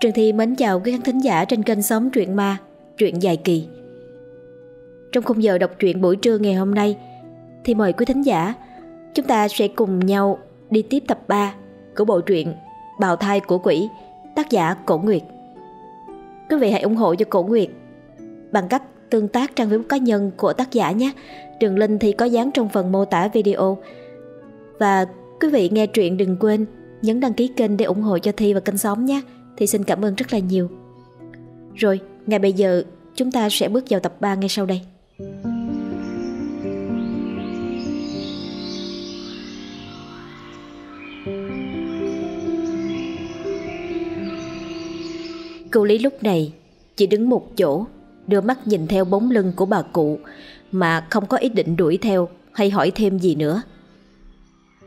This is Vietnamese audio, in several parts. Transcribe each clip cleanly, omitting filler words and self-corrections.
Trần Thy mến chào quý khán thính giả trên kênh Xóm Truyện Ma, Truyện Dài Kỳ. Trong khung giờ đọc truyện buổi trưa ngày hôm nay thì mời quý thính giả chúng ta sẽ cùng nhau đi tiếp tập 3 của bộ truyện Bào Thai Của Quỷ, tác giả Cổ Nguyệt. Quý vị hãy ủng hộ cho Cổ Nguyệt bằng cách tương tác trang web cá nhân của tác giả nhé. Đường link thì có dán trong phần mô tả video. Và quý vị nghe truyện đừng quên nhấn đăng ký kênh để ủng hộ cho Thy và kênh Xóm nhé. Thì xin cảm ơn rất là nhiều. Rồi, ngay bây giờ chúng ta sẽ bước vào tập 3 ngay sau đây. Cô Lý lúc này chỉ đứng một chỗ, đưa mắt nhìn theo bóng lưng của bà cụ mà không có ý định đuổi theo hay hỏi thêm gì nữa.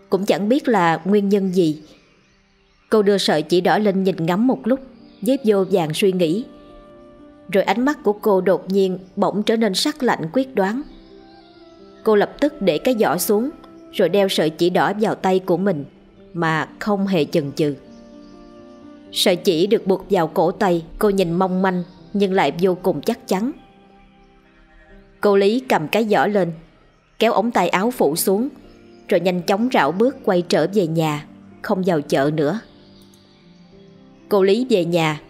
Cũng chẳng biết là nguyên nhân gì, cô đưa sợi chỉ đỏ lên nhìn ngắm một lúc với vô vàn suy nghĩ. Rồi ánh mắt của cô đột nhiên bỗng trở nên sắc lạnh quyết đoán. Cô lập tức để cái giỏ xuống rồi đeo sợi chỉ đỏ vào tay của mình mà không hề chần chừ. Sợi chỉ được buộc vào cổ tay, cô nhìn mong manh nhưng lại vô cùng chắc chắn. Cô Lý cầm cái giỏ lên, kéo ống tay áo phủ xuống, rồi nhanh chóng rảo bước quay trở về nhà, không vào chợ nữa. Cô Lý về nhà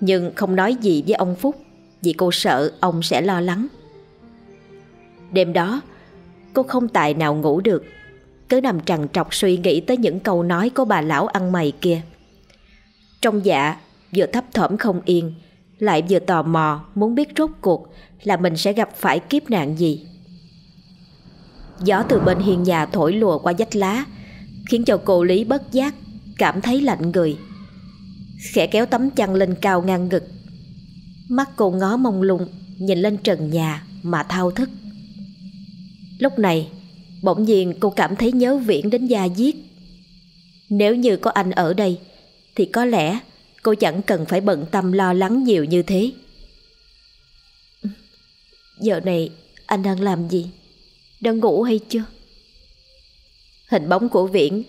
nhưng không nói gì với ông Phúc vì cô sợ ông sẽ lo lắng. Đêm đó cô không tài nào ngủ được, cứ nằm trằn trọc suy nghĩ tới những câu nói của bà lão ăn mày kia. Trong dạ vừa thấp thỏm không yên, lại vừa tò mò muốn biết rốt cuộc là mình sẽ gặp phải kiếp nạn gì. Gió từ bên hiên nhà thổi lùa qua vách lá khiến cho cô Lý bất giác cảm thấy lạnh người. Khẽ kéo tấm chăn lên cao ngang ngực, mắt cô ngó mông lung nhìn lên trần nhà mà thao thức. Lúc này bỗng nhiên cô cảm thấy nhớ Viễn đến da diết. Nếu như có anh ở đây thì có lẽ cô chẳng cần phải bận tâm lo lắng nhiều như thế. Giờ này anh đang làm gì? Đang ngủ hay chưa? Hình bóng của Viễn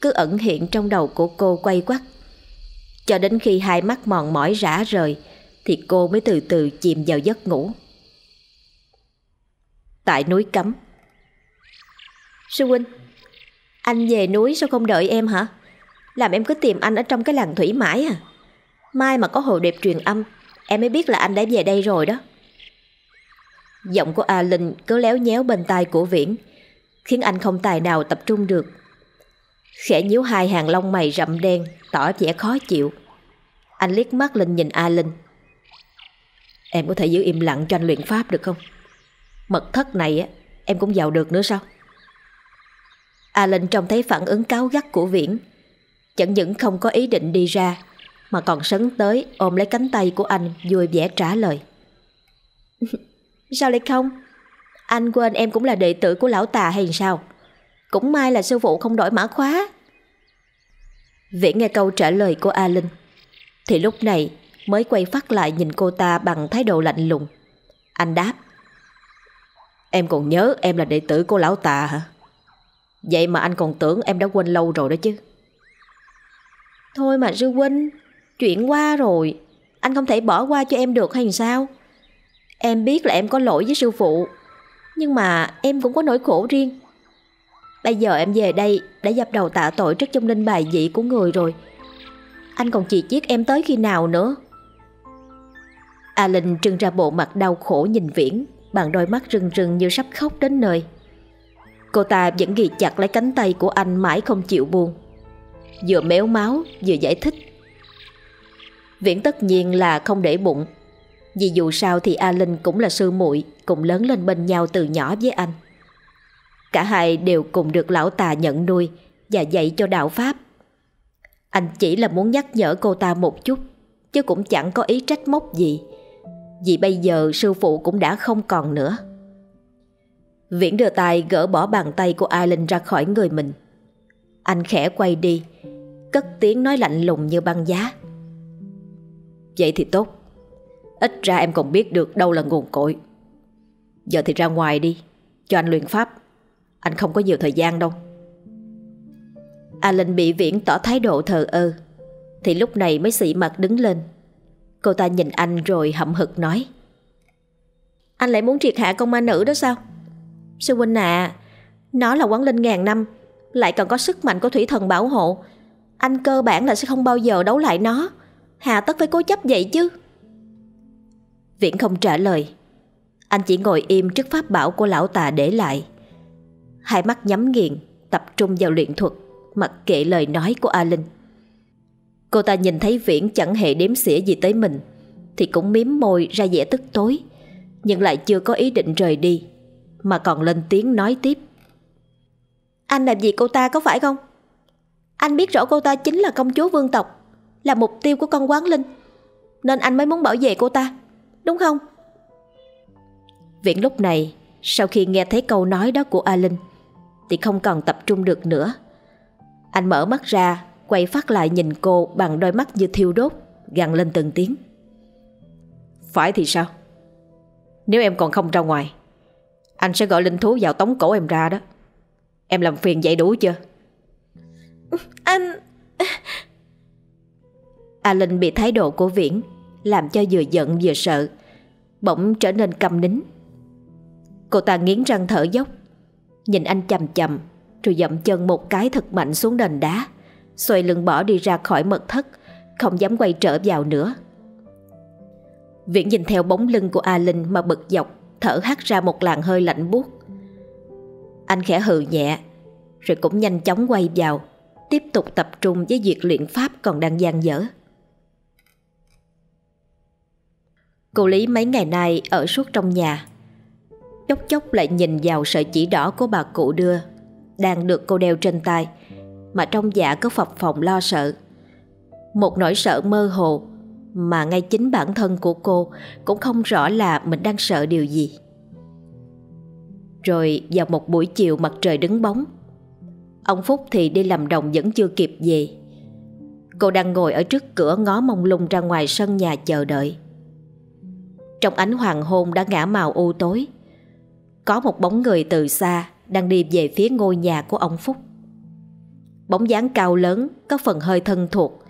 cứ ẩn hiện trong đầu của cô quay quắt, cho đến khi hai mắt mòn mỏi rã rời thì cô mới từ từ chìm vào giấc ngủ. Tại núi Cấm. Sư huynh, anh về núi sao không đợi em hả? Làm em cứ tìm anh ở trong cái làng thủy mãi à? Mai mà có hồi đẹp truyền âm, em mới biết là anh đã về đây rồi đó. Giọng của A Linh cứ léo nhéo bên tai của Viễn, khiến anh không tài nào tập trung được. Khẽ nhíu hai hàng lông mày rậm đen, tỏ vẻ khó chịu. Anh liếc mắt lên nhìn A Linh. Em có thể giữ im lặng cho anh luyện pháp được không? Mật thất này em cũng vào được nữa sao? A Linh trông thấy phản ứng cáu gắt của Viễn, chẳng những không có ý định đi ra mà còn sấn tới ôm lấy cánh tay của anh, vui vẻ trả lời. Sao lại không? Anh quên em cũng là đệ tử của lão tà hay sao? Cũng may là sư phụ không đổi mã khóa. Viễn nghe câu trả lời của A Linh thì lúc này mới quay phắt lại nhìn cô ta bằng thái độ lạnh lùng. Anh đáp. Em còn nhớ em là đệ tử của lão tà hả? Vậy mà anh còn tưởng em đã quên lâu rồi đó chứ. Thôi mà sư huynh, chuyện qua rồi, anh không thể bỏ qua cho em được hay sao? Em biết là em có lỗi với sư phụ, nhưng mà em cũng có nỗi khổ riêng. Bây giờ em về đây đã dập đầu tạ tội trước trong linh bài vị của người rồi, anh còn chỉ chiết em tới khi nào nữa? A Linh trưng ra bộ mặt đau khổ nhìn Viễn bằng đôi mắt rưng rưng như sắp khóc đến nơi. Cô ta vẫn ghì chặt lấy cánh tay của anh mãi không chịu buông, vừa méo máu vừa giải thích. Viễn tất nhiên là không để bụng, vì dù sao thì A Linh cũng là sư muội, cùng lớn lên bên nhau từ nhỏ với anh. Cả hai đều cùng được lão tà nhận nuôi và dạy cho đạo pháp. Anh chỉ là muốn nhắc nhở cô ta một chút, chứ cũng chẳng có ý trách móc gì, vì bây giờ sư phụ cũng đã không còn nữa. Viễn đưa tay gỡ bỏ bàn tay của A Linh ra khỏi người mình. Anh khẽ quay đi, cất tiếng nói lạnh lùng như băng giá. Vậy thì tốt, ít ra em còn biết được đâu là nguồn cội. Giờ thì ra ngoài đi, cho anh luyện pháp, anh không có nhiều thời gian đâu. A Linh bị Viễn tỏ thái độ thờ ơ, thì lúc này mới xị mặt đứng lên. Cô ta nhìn anh rồi hậm hực nói: Anh lại muốn triệt hạ con ma nữ đó sao? Sư huynh à, nó là quán linh ngàn năm, lại còn có sức mạnh của thủy thần bảo hộ. Anh cơ bản là sẽ không bao giờ đấu lại nó, hà tất phải cố chấp vậy chứ? Viễn không trả lời. Anh chỉ ngồi im trước pháp bảo của lão tà để lại, hai mắt nhắm nghiền, tập trung vào luyện thuật, mặc kệ lời nói của A Linh. Cô ta nhìn thấy Viễn chẳng hề đếm xỉa gì tới mình thì cũng mím môi ra vẻ tức tối, nhưng lại chưa có ý định rời đi, mà còn lên tiếng nói tiếp: Anh làm gì cô ta có phải không? Anh biết rõ cô ta chính là công chúa vương tộc, là mục tiêu của con quán linh, nên anh mới muốn bảo vệ cô ta, đúng không? Viễn lúc này, sau khi nghe thấy câu nói đó của A Linh thì không còn tập trung được nữa. Anh mở mắt ra, quay phát lại nhìn cô bằng đôi mắt như thiêu đốt, gằn lên từng tiếng: Phải thì sao? Nếu em còn không ra ngoài, anh sẽ gọi linh thú vào tống cổ em ra đó. Em làm phiền vậy đủ chưa? Anh... A Linh bị thái độ của Viễn làm cho vừa giận vừa sợ, bỗng trở nên câm nín. Cô ta nghiến răng thở dốc, nhìn anh chằm chằm, rồi dậm chân một cái thật mạnh xuống nền đá, xoay lưng bỏ đi ra khỏi mật thất, không dám quay trở vào nữa. Viễn nhìn theo bóng lưng của A Linh mà bực dọc, thở hắt ra một làn hơi lạnh buốt. Anh khẽ hừ nhẹ, rồi cũng nhanh chóng quay vào, tiếp tục tập trung với việc luyện pháp còn đang dang dở. Cô Lý mấy ngày nay ở suốt trong nhà, chốc chốc lại nhìn vào sợi chỉ đỏ của bà cụ đưa, đang được cô đeo trên tay, mà trong dạ có phập phồng lo sợ. Một nỗi sợ mơ hồ mà ngay chính bản thân của cô cũng không rõ là mình đang sợ điều gì. Rồi vào một buổi chiều mặt trời đứng bóng, ông Phúc thì đi làm đồng vẫn chưa kịp về. Cô đang ngồi ở trước cửa ngó mông lung ra ngoài sân nhà chờ đợi. Trong ánh hoàng hôn đã ngả màu u tối, có một bóng người từ xa đang đi về phía ngôi nhà của ông Phúc. Bóng dáng cao lớn, có phần hơi thân thuộc,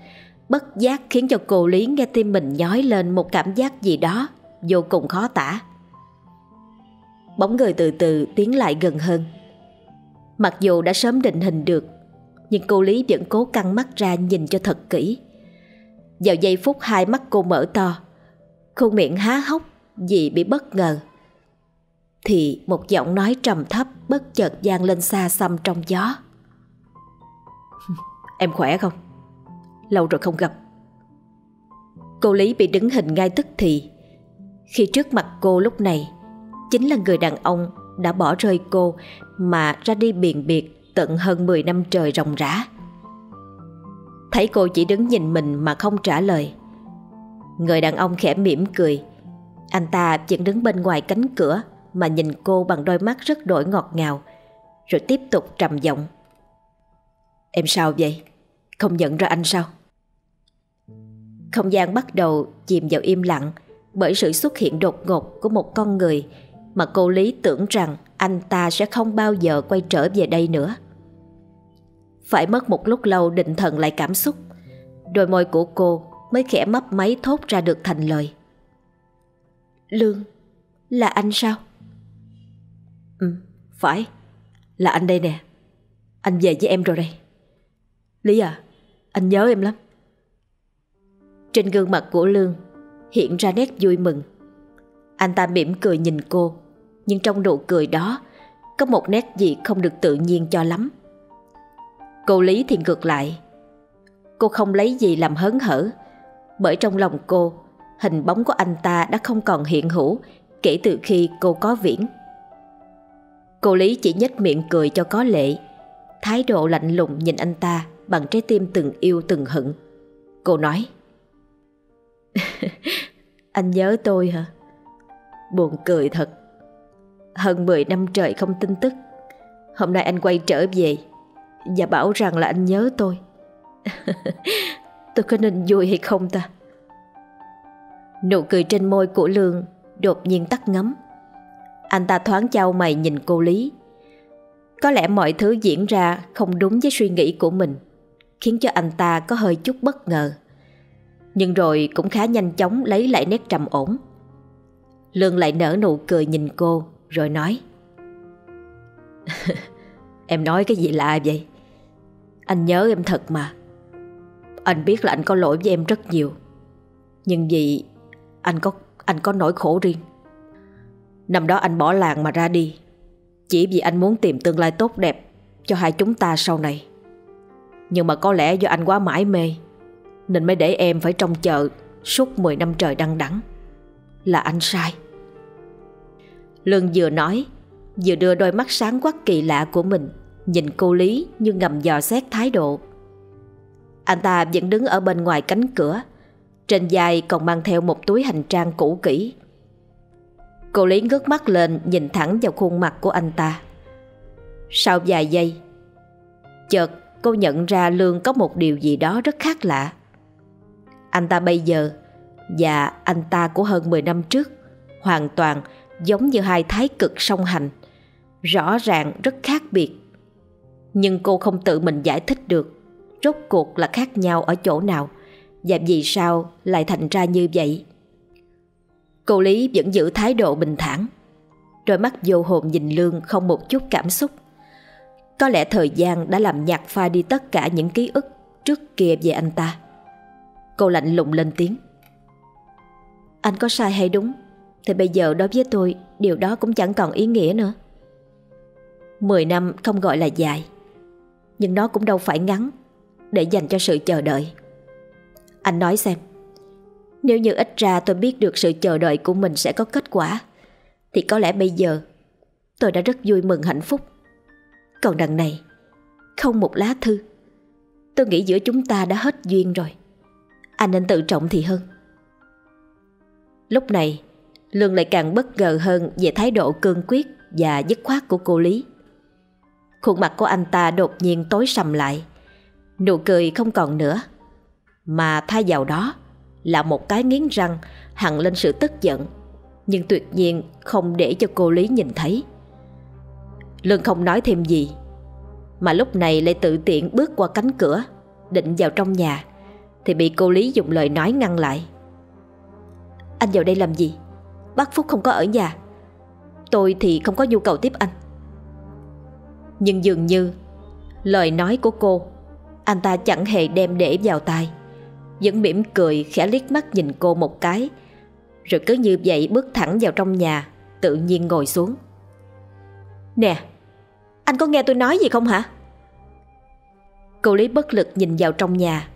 bất giác khiến cho cô Lý nghe tim mình nhói lên một cảm giác gì đó vô cùng khó tả. Bóng người từ từ tiến lại gần hơn. Mặc dù đã sớm định hình được, nhưng cô Lý vẫn cố căng mắt ra nhìn cho thật kỹ. Vào giây phút hai mắt cô mở to, khuôn miệng há hốc vì bị bất ngờ, thì một giọng nói trầm thấp bất chợt vang lên xa xăm trong gió: Em khỏe không? Lâu rồi không gặp. Cô Lý bị đứng hình ngay tức thì, khi trước mặt cô lúc này chính là người đàn ông đã bỏ rơi cô mà ra đi biền biệt tận hơn 10 năm trời ròng rã. Thấy cô chỉ đứng nhìn mình mà không trả lời, người đàn ông khẽ mỉm cười. Anh ta vẫn đứng bên ngoài cánh cửa mà nhìn cô bằng đôi mắt rất đổi ngọt ngào, rồi tiếp tục trầm giọng: Em sao vậy? Không nhận ra anh sao? Không gian bắt đầu chìm vào im lặng bởi sự xuất hiện đột ngột của một con người mà cô Lý tưởng rằng anh ta sẽ không bao giờ quay trở về đây nữa. Phải mất một lúc lâu định thần lại cảm xúc, đôi môi của cô mới khẽ mấp máy thốt ra được thành lời: Lương, là anh sao? Phải, là anh đây nè. Anh về với em rồi đây. Lý à, anh nhớ em lắm. Trên gương mặt của Lương hiện ra nét vui mừng. Anh ta mỉm cười nhìn cô, nhưng trong nụ cười đó có một nét gì không được tự nhiên cho lắm. Cô Lý thì ngược lại, cô không lấy gì làm hớn hở, bởi trong lòng cô, hình bóng của anh ta đã không còn hiện hữu kể từ khi cô có Viễn. Cô Lý chỉ nhếch miệng cười cho có lệ, thái độ lạnh lùng nhìn anh ta bằng trái tim từng yêu từng hận. Cô nói: Anh nhớ tôi hả? Buồn cười thật. Hơn 10 năm trời không tin tức, hôm nay anh quay trở về và bảo rằng là anh nhớ tôi. Tôi có nên vui hay không ta? Nụ cười trên môi của Lương đột nhiên tắt ngấm. Anh ta thoáng chau mày nhìn cô Lý. Có lẽ mọi thứ diễn ra không đúng với suy nghĩ của mình, khiến cho anh ta có hơi chút bất ngờ. Nhưng rồi cũng khá nhanh chóng lấy lại nét trầm ổn. Lương lại nở nụ cười nhìn cô rồi nói: Em nói cái gì lạ vậy? Anh nhớ em thật mà. Anh biết là anh có lỗi với em rất nhiều, nhưng vì anh có nỗi khổ riêng. Năm đó anh bỏ làng mà ra đi, chỉ vì anh muốn tìm tương lai tốt đẹp cho hai chúng ta sau này. Nhưng mà có lẽ do anh quá mải mê nên mới để em phải trông chờ suốt 10 năm trời đăng đẳng. Là anh sai. Lương vừa nói vừa đưa đôi mắt sáng quắc kỳ lạ của mình nhìn cô Lý như ngầm dò xét thái độ. Anh ta vẫn đứng ở bên ngoài cánh cửa, trên vai còn mang theo một túi hành trang cũ kỹ. Cô Lý ngước mắt lên nhìn thẳng vào khuôn mặt của anh ta. Sau vài giây, chợt cô nhận ra Lương có một điều gì đó rất khác lạ. Anh ta bây giờ và anh ta của hơn 10 năm trước hoàn toàn giống như hai thái cực song hành, rõ ràng rất khác biệt. Nhưng cô không tự mình giải thích được rốt cuộc là khác nhau ở chỗ nào và vì sao lại thành ra như vậy. Cô Lý vẫn giữ thái độ bình thản, đôi mắt vô hồn nhìn Lương không một chút cảm xúc. Có lẽ thời gian đã làm nhạt phai đi tất cả những ký ức trước kia về anh ta. Cô lạnh lùng lên tiếng: Anh có sai hay đúng thì bây giờ đối với tôi điều đó cũng chẳng còn ý nghĩa nữa. 10 năm không gọi là dài, nhưng nó cũng đâu phải ngắn để dành cho sự chờ đợi. Anh nói xem, nếu như ít ra tôi biết được sự chờ đợi của mình sẽ có kết quả thì có lẽ bây giờ tôi đã rất vui mừng hạnh phúc. Còn đằng này, không một lá thư. Tôi nghĩ giữa chúng ta đã hết duyên rồi. Anh nên tự trọng thì hơn. Lúc này Lương lại càng bất ngờ hơn về thái độ cương quyết và dứt khoát của cô Lý. Khuôn mặt của anh ta đột nhiên tối sầm lại, nụ cười không còn nữa, mà thay vào đó là một cái nghiến răng hằn lên sự tức giận, nhưng tuyệt nhiên không để cho cô Lý nhìn thấy. Lương không nói thêm gì, mà lúc này lại tự tiện bước qua cánh cửa định vào trong nhà thì bị cô Lý dùng lời nói ngăn lại. Anh vào đây làm gì? Bác Phúc không có ở nhà, tôi thì không có nhu cầu tiếp anh. Nhưng dường như lời nói của cô anh ta chẳng hề đem để vào tai, vẫn mỉm cười khẽ liếc mắt nhìn cô một cái, rồi cứ như vậy bước thẳng vào trong nhà, tự nhiên ngồi xuống. Nè, anh có nghe tôi nói gì không hả? Cô Lý bất lực nhìn vào trong nhà.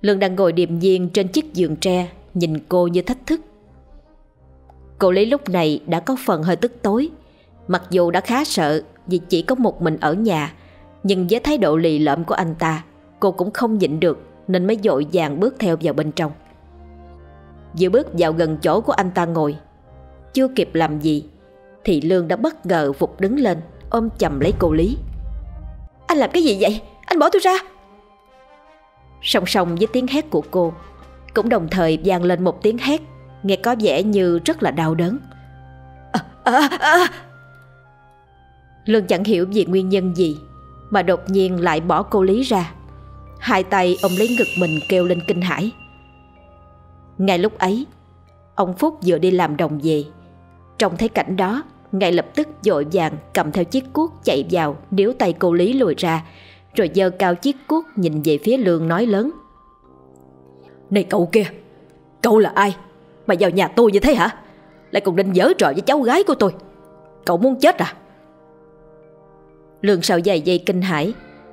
Lương đang ngồi điềm nhiên trên chiếc giường tre nhìn cô như thách thức. Cô Lý lúc này đã có phần hơi tức tối, mặc dù đã khá sợ vì chỉ có một mình ở nhà, nhưng với thái độ lì lợm của anh ta, cô cũng không nhịn được nên mới vội vàng bước theo vào bên trong. Vừa bước vào gần chỗ của anh ta ngồi, chưa kịp làm gì thì Lương đã bất ngờ vụt đứng lên, ôm chầm lấy cô Lý. Anh làm cái gì vậy? Anh bỏ tôi ra! Song song với tiếng hét của cô cũng đồng thời vang lên một tiếng hét nghe có vẻ như rất là đau đớn. Lương chẳng hiểu vì nguyên nhân gì mà đột nhiên lại bỏ cô Lý ra, hai tay ông lấy ngực mình kêu lên kinh hãi. Ngay lúc ấy, ông Phúc vừa đi làm đồng về, trông thấy cảnh đó ngay lập tức vội vàng cầm theo chiếc cuốc chạy vào, níu tay cô Lý lùi ra, rồi giơ cao chiếc cuốc nhìn về phía Lương nói lớn: Này cậu kia, cậu là ai mà vào nhà tôi như thế hả? Lại còn định giở trò với cháu gái của tôi. Cậu muốn chết à? Lương sau vài giây kinh hãi,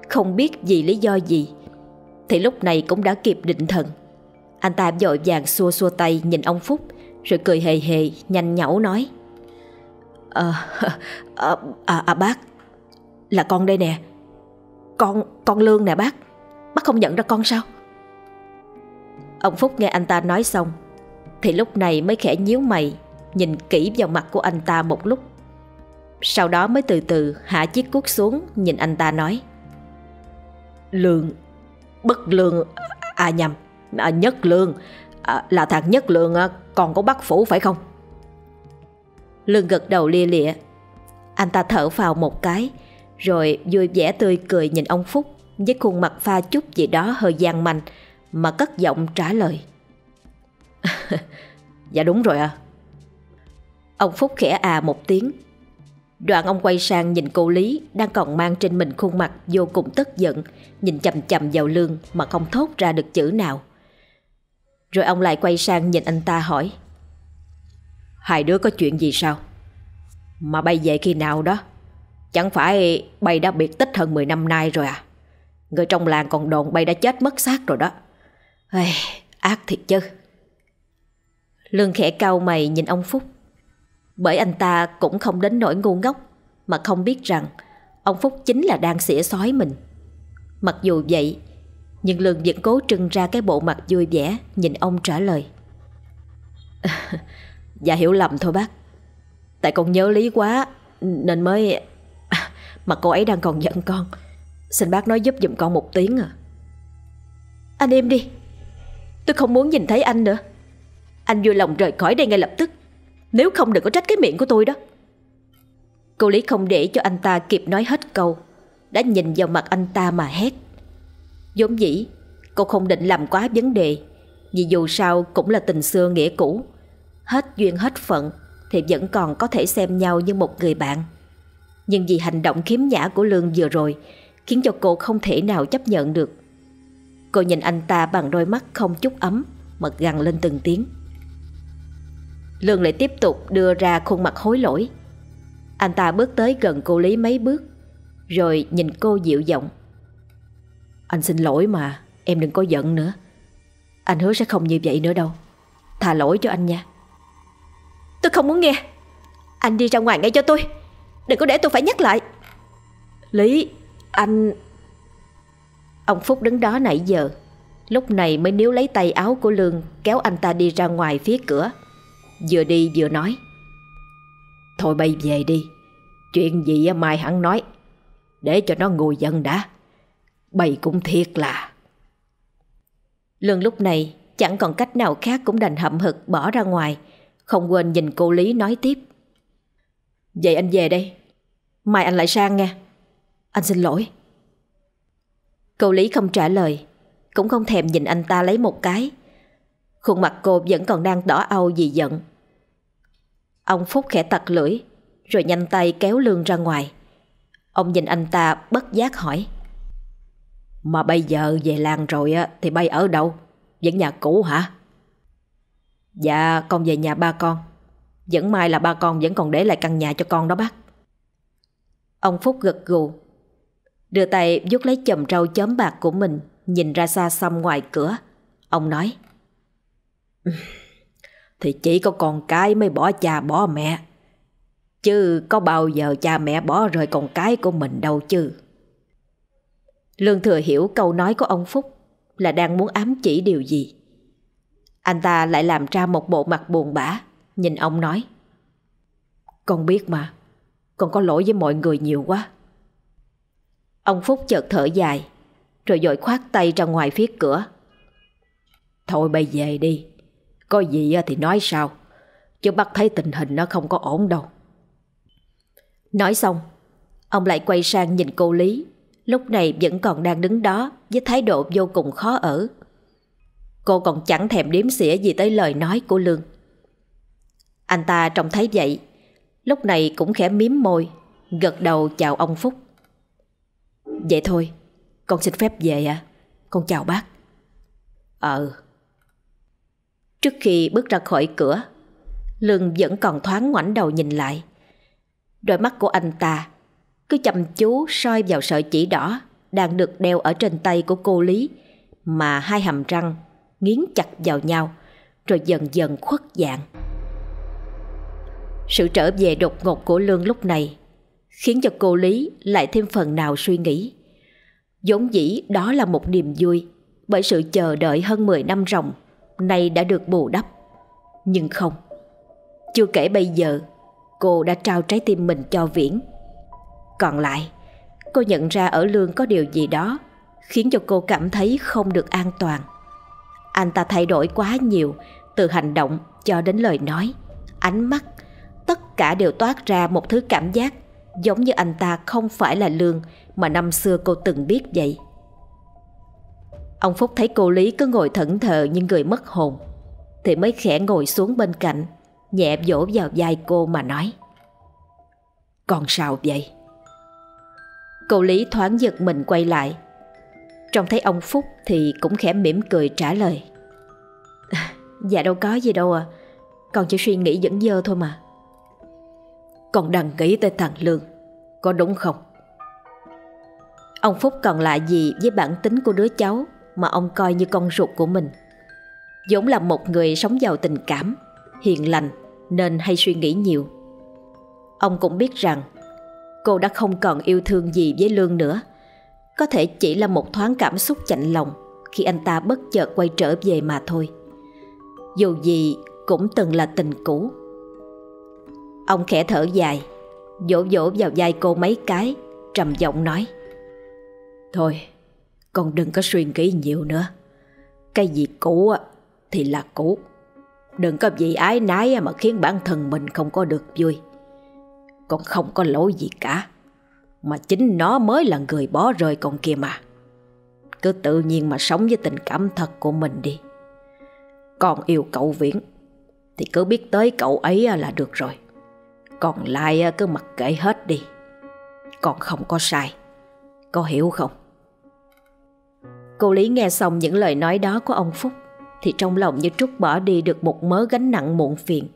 không biết vì lý do gì thì lúc này cũng đã kịp định thần. Anh ta vội vàng xua xua tay nhìn ông Phúc, rồi cười hề hề nhanh nhảu nói: Bác, là con đây nè. Con Lương nè bác. Bác không nhận ra con sao? Ông Phúc nghe anh ta nói xong thì lúc này mới khẽ nhíu mày, nhìn kỹ vào mặt của anh ta một lúc, sau đó mới từ từ hạ chiếc cuốc xuống, nhìn anh ta nói: Lương, bất Lương, à nhầm, Nhất Lương, là thằng Nhất Lương, con của bác Phủ phải không? Lương gật đầu lia lịa. Anh ta thở phào một cái, rồi vui vẻ tươi cười nhìn ông Phúc, với khuôn mặt pha chút gì đó hơi gian manh, mà cất giọng trả lời. Dạ đúng rồi ạ. Ông Phúc khẽ à một tiếng. Đoạn ông quay sang nhìn cô Lý đang còn mang trên mình khuôn mặt vô cùng tức giận, nhìn chằm chằm vào Lương mà không thốt ra được chữ nào. Rồi ông lại quay sang nhìn anh ta hỏi. Hai đứa có chuyện gì sao? Mà bay về khi nào đó? Chẳng phải bay đã biệt tích hơn 10 năm nay rồi à? Người trong làng còn đồn bay đã chết mất xác rồi đó. Ê, ác thiệt chứ. Lương khẽ cau mày nhìn ông Phúc. Bởi anh ta cũng không đến nỗi ngu ngốc mà không biết rằng ông Phúc chính là đang xỉa xói mình. Mặc dù vậy, nhưng Lương vẫn cố trưng ra cái bộ mặt vui vẻ, nhìn ông trả lời. Dạ hiểu lầm thôi bác. Tại con nhớ Lý quá nên mới... Mà cô ấy đang còn giận con. Xin bác nói giúp giùm con một tiếng à. Anh im đi. Tôi không muốn nhìn thấy anh nữa. Anh vui lòng rời khỏi đây ngay lập tức. Nếu không đừng có trách cái miệng của tôi đó. Cô Lý không để cho anh ta kịp nói hết câu, đã nhìn vào mặt anh ta mà hét. Vốn dĩ cô không định làm quá vấn đề, vì dù sao cũng là tình xưa nghĩa cũ, hết duyên hết phận thì vẫn còn có thể xem nhau như một người bạn. Nhưng vì hành động khiếm nhã của Lương vừa rồi khiến cho cô không thể nào chấp nhận được. Cô nhìn anh ta bằng đôi mắt không chút ấm mà gằn lên từng tiếng. Lương lại tiếp tục đưa ra khuôn mặt hối lỗi. Anh ta bước tới gần cô Lý mấy bước, rồi nhìn cô dịu giọng. Anh xin lỗi mà, em đừng có giận nữa. Anh hứa sẽ không như vậy nữa đâu. Tha lỗi cho anh nha. Tôi không muốn nghe. Anh đi ra ngoài ngay cho tôi. Đừng có để tôi phải nhắc lại. Lý, anh... Ông Phúc đứng đó nãy giờ, lúc này mới níu lấy tay áo của Lương, kéo anh ta đi ra ngoài phía cửa. Vừa đi vừa nói. Thôi bay về đi. Chuyện gì mai hẳn nói. Để cho nó ngồi giận đã. Bay cũng thiệt là... Lương lúc này chẳng còn cách nào khác, cũng đành hậm hực bỏ ra ngoài, không quên nhìn cô Lý nói tiếp. Vậy anh về đây. Mai anh lại sang nghe. Anh xin lỗi. Cô Lý không trả lời, cũng không thèm nhìn anh ta lấy một cái. Khuôn mặt cô vẫn còn đang đỏ au vì giận. Ông Phúc khẽ tặc lưỡi, rồi nhanh tay kéo Lương ra ngoài. Ông nhìn anh ta bất giác hỏi. Mà bây giờ về làng rồi á, thì bay ở đâu? Vẫn nhà cũ hả? Dạ con về nhà ba con. Vẫn may là ba con vẫn còn để lại căn nhà cho con đó bác. Ông Phúc gật gù, đưa tay vuốt lấy chòm râu chóm bạc của mình, nhìn ra xa xăm ngoài cửa. Ông nói. Thì chỉ có con cái mới bỏ cha bỏ mẹ, chứ có bao giờ cha mẹ bỏ rơi con cái của mình đâu chứ. Lương thừa hiểu câu nói của ông Phúc là đang muốn ám chỉ điều gì. Anh ta lại làm ra một bộ mặt buồn bã, nhìn ông nói. Con biết mà, con có lỗi với mọi người nhiều quá. Ông Phúc chợt thở dài, rồi vội khoát tay ra ngoài phía cửa. Thôi bây về đi. Có gì thì nói sao, chứ bác thấy tình hình nó không có ổn đâu. Nói xong, ông lại quay sang nhìn cô Lý, lúc này vẫn còn đang đứng đó với thái độ vô cùng khó ở. Cô còn chẳng thèm đếm xỉa gì tới lời nói của Lương. Anh ta trông thấy vậy, lúc này cũng khẽ mím môi, gật đầu chào ông Phúc. Vậy thôi, con xin phép về ạ. Con chào bác. Trước khi bước ra khỏi cửa, Lương vẫn còn thoáng ngoảnh đầu nhìn lại. Đôi mắt của anh ta cứ chăm chú soi vào sợi chỉ đỏ đang được đeo ở trên tay của cô Lý, mà hai hàm răng nghiến chặt vào nhau, rồi dần dần khuất dạng. Sự trở về đột ngột của Lương lúc này khiến cho cô Lý lại thêm phần nào suy nghĩ. Vốn dĩ đó là một niềm vui, bởi sự chờ đợi hơn 10 năm ròng nay đã được bù đắp. Nhưng không, chưa kể bây giờ cô đã trao trái tim mình cho Viễn. Còn lại, cô nhận ra ở Lương có điều gì đó khiến cho cô cảm thấy không được an toàn. Anh ta thay đổi quá nhiều, từ hành động cho đến lời nói, ánh mắt, tất cả đều toát ra một thứ cảm giác giống như anh ta không phải là Lương mà năm xưa cô từng biết vậy. Ông Phúc thấy cô Lý cứ ngồi thẫn thờ như người mất hồn thì mới khẽ ngồi xuống bên cạnh, nhẹ vỗ vào vai cô mà nói: "Con sao vậy?" Cô Lý thoáng giật mình quay lại, trông thấy ông Phúc thì cũng khẽ mỉm cười trả lời: "Dạ đâu có gì đâu à, con chỉ suy nghĩ dẫn dơ thôi mà." "Con đang nghĩ tới thằng Lương, có đúng không?" Ông Phúc còn lạ gì với bản tính của đứa cháu mà ông coi như con ruột của mình. Vốn là một người sống giàu tình cảm, hiền lành nên hay suy nghĩ nhiều. Ông cũng biết rằng cô đã không còn yêu thương gì với Lương nữa, có thể chỉ là một thoáng cảm xúc chạnh lòng khi anh ta bất chợt quay trở về mà thôi. Dù gì cũng từng là tình cũ. Ông khẽ thở dài, vỗ vỗ vào vai cô mấy cái, trầm giọng nói: "Thôi, con đừng có suy nghĩ nhiều nữa. Cái gì cũ thì là cũ, đừng có vì ái nái mà khiến bản thân mình không có được vui. Con không có lỗi gì cả, mà chính nó mới là người bỏ rơi con kia mà. Cứ tự nhiên mà sống với tình cảm thật của mình đi. Con yêu cậu Viễn thì cứ biết tới cậu ấy là được rồi, còn lại cứ mặc kệ hết đi. Con không có sai, có hiểu không?" Cô Lý nghe xong những lời nói đó của ông Phúc thì trong lòng như trút bỏ đi được một mớ gánh nặng muộn phiền.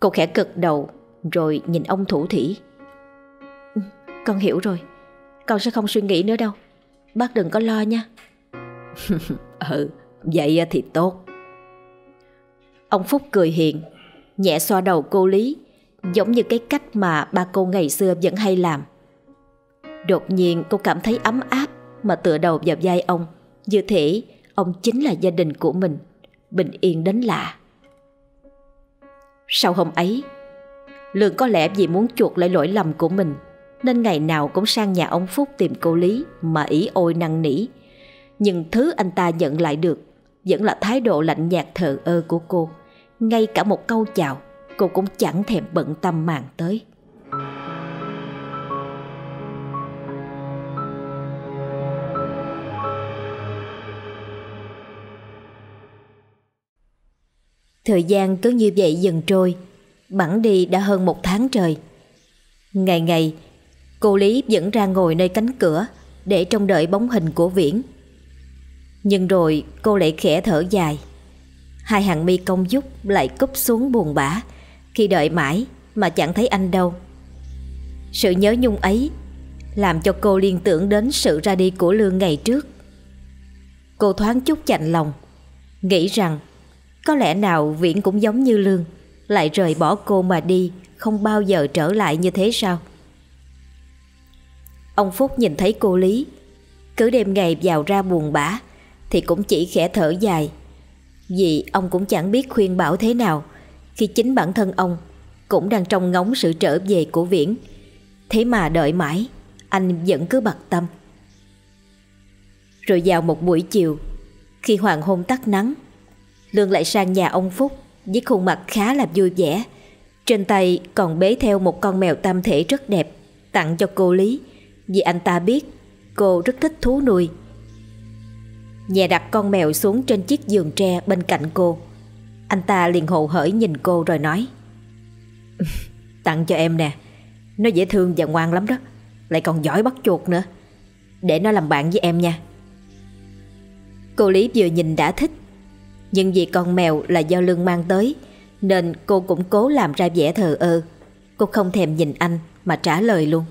Cô khẽ gật đầu rồi nhìn ông thủ thỉ: "Con hiểu rồi, con sẽ không suy nghĩ nữa đâu. Bác đừng có lo nha." "Ừ, vậy thì tốt." Ông Phúc cười hiền, nhẹ xoa đầu cô Lý, giống như cái cách mà ba cô ngày xưa vẫn hay làm. Đột nhiên cô cảm thấy ấm áp mà tựa đầu vào vai ông, như thể ông chính là gia đình của mình, bình yên đến lạ. Sau hôm ấy, Lương có lẽ vì muốn chuộc lại lỗi lầm của mình nên ngày nào cũng sang nhà ông Phúc tìm cô Lý mà ỷ ôi năn nỉ. Nhưng thứ anh ta nhận lại được vẫn là thái độ lạnh nhạt thờ ơ của cô. Ngay cả một câu chào cô cũng chẳng thèm bận tâm màng tới. Thời gian cứ như vậy dần trôi, bẵng đi đã hơn một tháng trời. Ngày ngày, cô Lý vẫn ra ngồi nơi cánh cửa để trông đợi bóng hình của Viễn. Nhưng rồi cô lại khẽ thở dài. Hai hàng mi cong vút lại cúp xuống buồn bã khi đợi mãi mà chẳng thấy anh đâu. Sự nhớ nhung ấy làm cho cô liên tưởng đến sự ra đi của Lương ngày trước. Cô thoáng chút chạnh lòng, nghĩ rằng có lẽ nào Viễn cũng giống như Lương, lại rời bỏ cô mà đi, không bao giờ trở lại như thế sao? Ông Phúc nhìn thấy cô Lý cứ đêm ngày vào ra buồn bã thì cũng chỉ khẽ thở dài, vì ông cũng chẳng biết khuyên bảo thế nào khi chính bản thân ông cũng đang trông ngóng sự trở về của Viễn. Thế mà đợi mãi anh vẫn cứ bặt tâm. Rồi vào một buổi chiều, khi hoàng hôn tắt nắng, Lương lại sang nhà ông Phúc với khuôn mặt khá là vui vẻ, trên tay còn bế theo một con mèo tam thể rất đẹp tặng cho cô Lý, vì anh ta biết cô rất thích thú nuôi. Nhà đặt con mèo xuống trên chiếc giường tre bên cạnh cô, anh ta liền hồ hởi nhìn cô rồi nói: "Tặng cho em nè, nó dễ thương và ngoan lắm đó, lại còn giỏi bắt chuột nữa. Để nó làm bạn với em nha." Cô Lý vừa nhìn đã thích, nhưng vì con mèo là do Lương mang tới nên cô cũng cố làm ra vẻ thờ ơ. Cô không thèm nhìn anh mà trả lời luôn: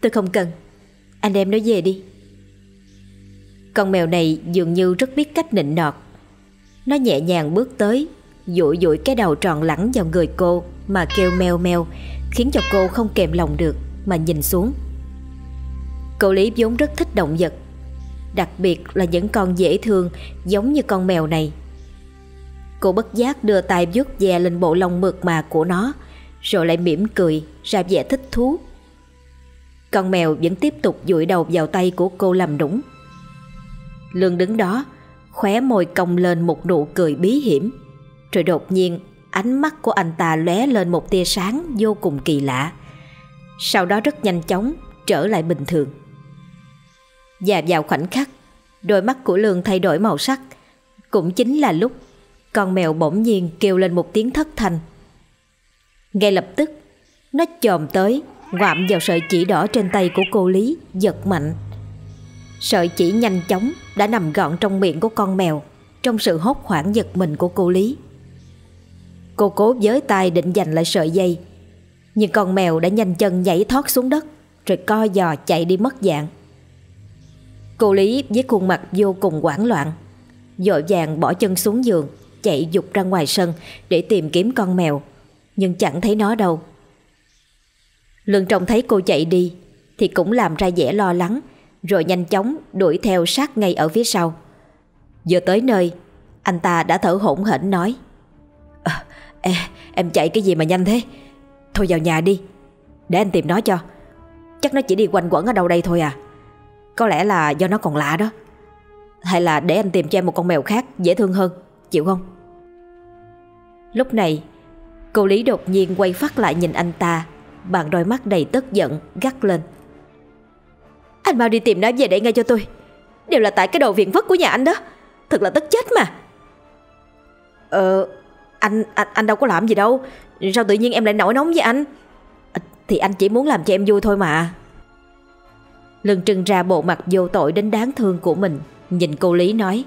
"Tôi không cần, anh đem nó về đi." Con mèo này dường như rất biết cách nịnh nọt. Nó nhẹ nhàng bước tới, dụi dụi cái đầu tròn lẳng vào người cô mà kêu meo meo, khiến cho cô không kềm lòng được mà nhìn xuống. Cô Lý vốn rất thích động vật, đặc biệt là những con dễ thương giống như con mèo này. Cô bất giác đưa tay vuốt ve lên bộ lông mượt mà của nó, rồi lại mỉm cười ra vẻ thích thú. Con mèo vẫn tiếp tục dụi đầu vào tay của cô làm nũng. Lương đứng đó, khóe môi cong lên một nụ cười bí hiểm, rồi đột nhiên ánh mắt của anh ta lóe lên một tia sáng vô cùng kỳ lạ, sau đó rất nhanh chóng trở lại bình thường. Và vào khoảnh khắc, Đôi mắt của Lương thay đổi màu sắc. Cũng chính là lúc con mèo bỗng nhiên kêu lên một tiếng thất thanh. Ngay lập tức nó chồm tới, ngoạm vào sợi chỉ đỏ trên tay của cô Lý, giật mạnh. Sợi chỉ nhanh chóng đã nằm gọn trong miệng của con mèo. Trong sự hốt hoảng giật mình của cô Lý, cô cố với tay định giành lại sợi dây, nhưng con mèo đã nhanh chân nhảy thoát xuống đất, rồi co giò chạy đi mất dạng. Cô Lý với khuôn mặt vô cùng hoảng loạn, vội vàng bỏ chân xuống giường, chạy dục ra ngoài sân để tìm kiếm con mèo, nhưng chẳng thấy nó đâu. Lương trông thấy cô chạy đi thì cũng làm ra vẻ lo lắng, rồi nhanh chóng đuổi theo sát ngay ở phía sau. Vừa tới nơi, anh ta đã thở hổn hển nói: Em chạy cái gì mà nhanh thế? Thôi vào nhà đi, để anh tìm nó cho. Chắc nó chỉ đi quanh quẩn ở đâu đây thôi à. Có lẽ là do nó còn lạ đó. Hay là để anh tìm cho em một con mèo khác dễ thương hơn, chịu không? Lúc này cô Lý đột nhiên quay phắt lại nhìn anh ta bằng đôi mắt đầy tức giận, gắt lên: Anh mau đi tìm nó về đây ngay cho tôi. Đều là tại cái đồ viện vất của nhà anh đó. Thật là tức chết mà. Anh đâu có làm gì đâu. Sao tự nhiên em lại nổi nóng với anh? Thì anh chỉ muốn làm cho em vui thôi mà. Lương trưng ra bộ mặt vô tội đến đáng thương của mình, nhìn cô Lý nói.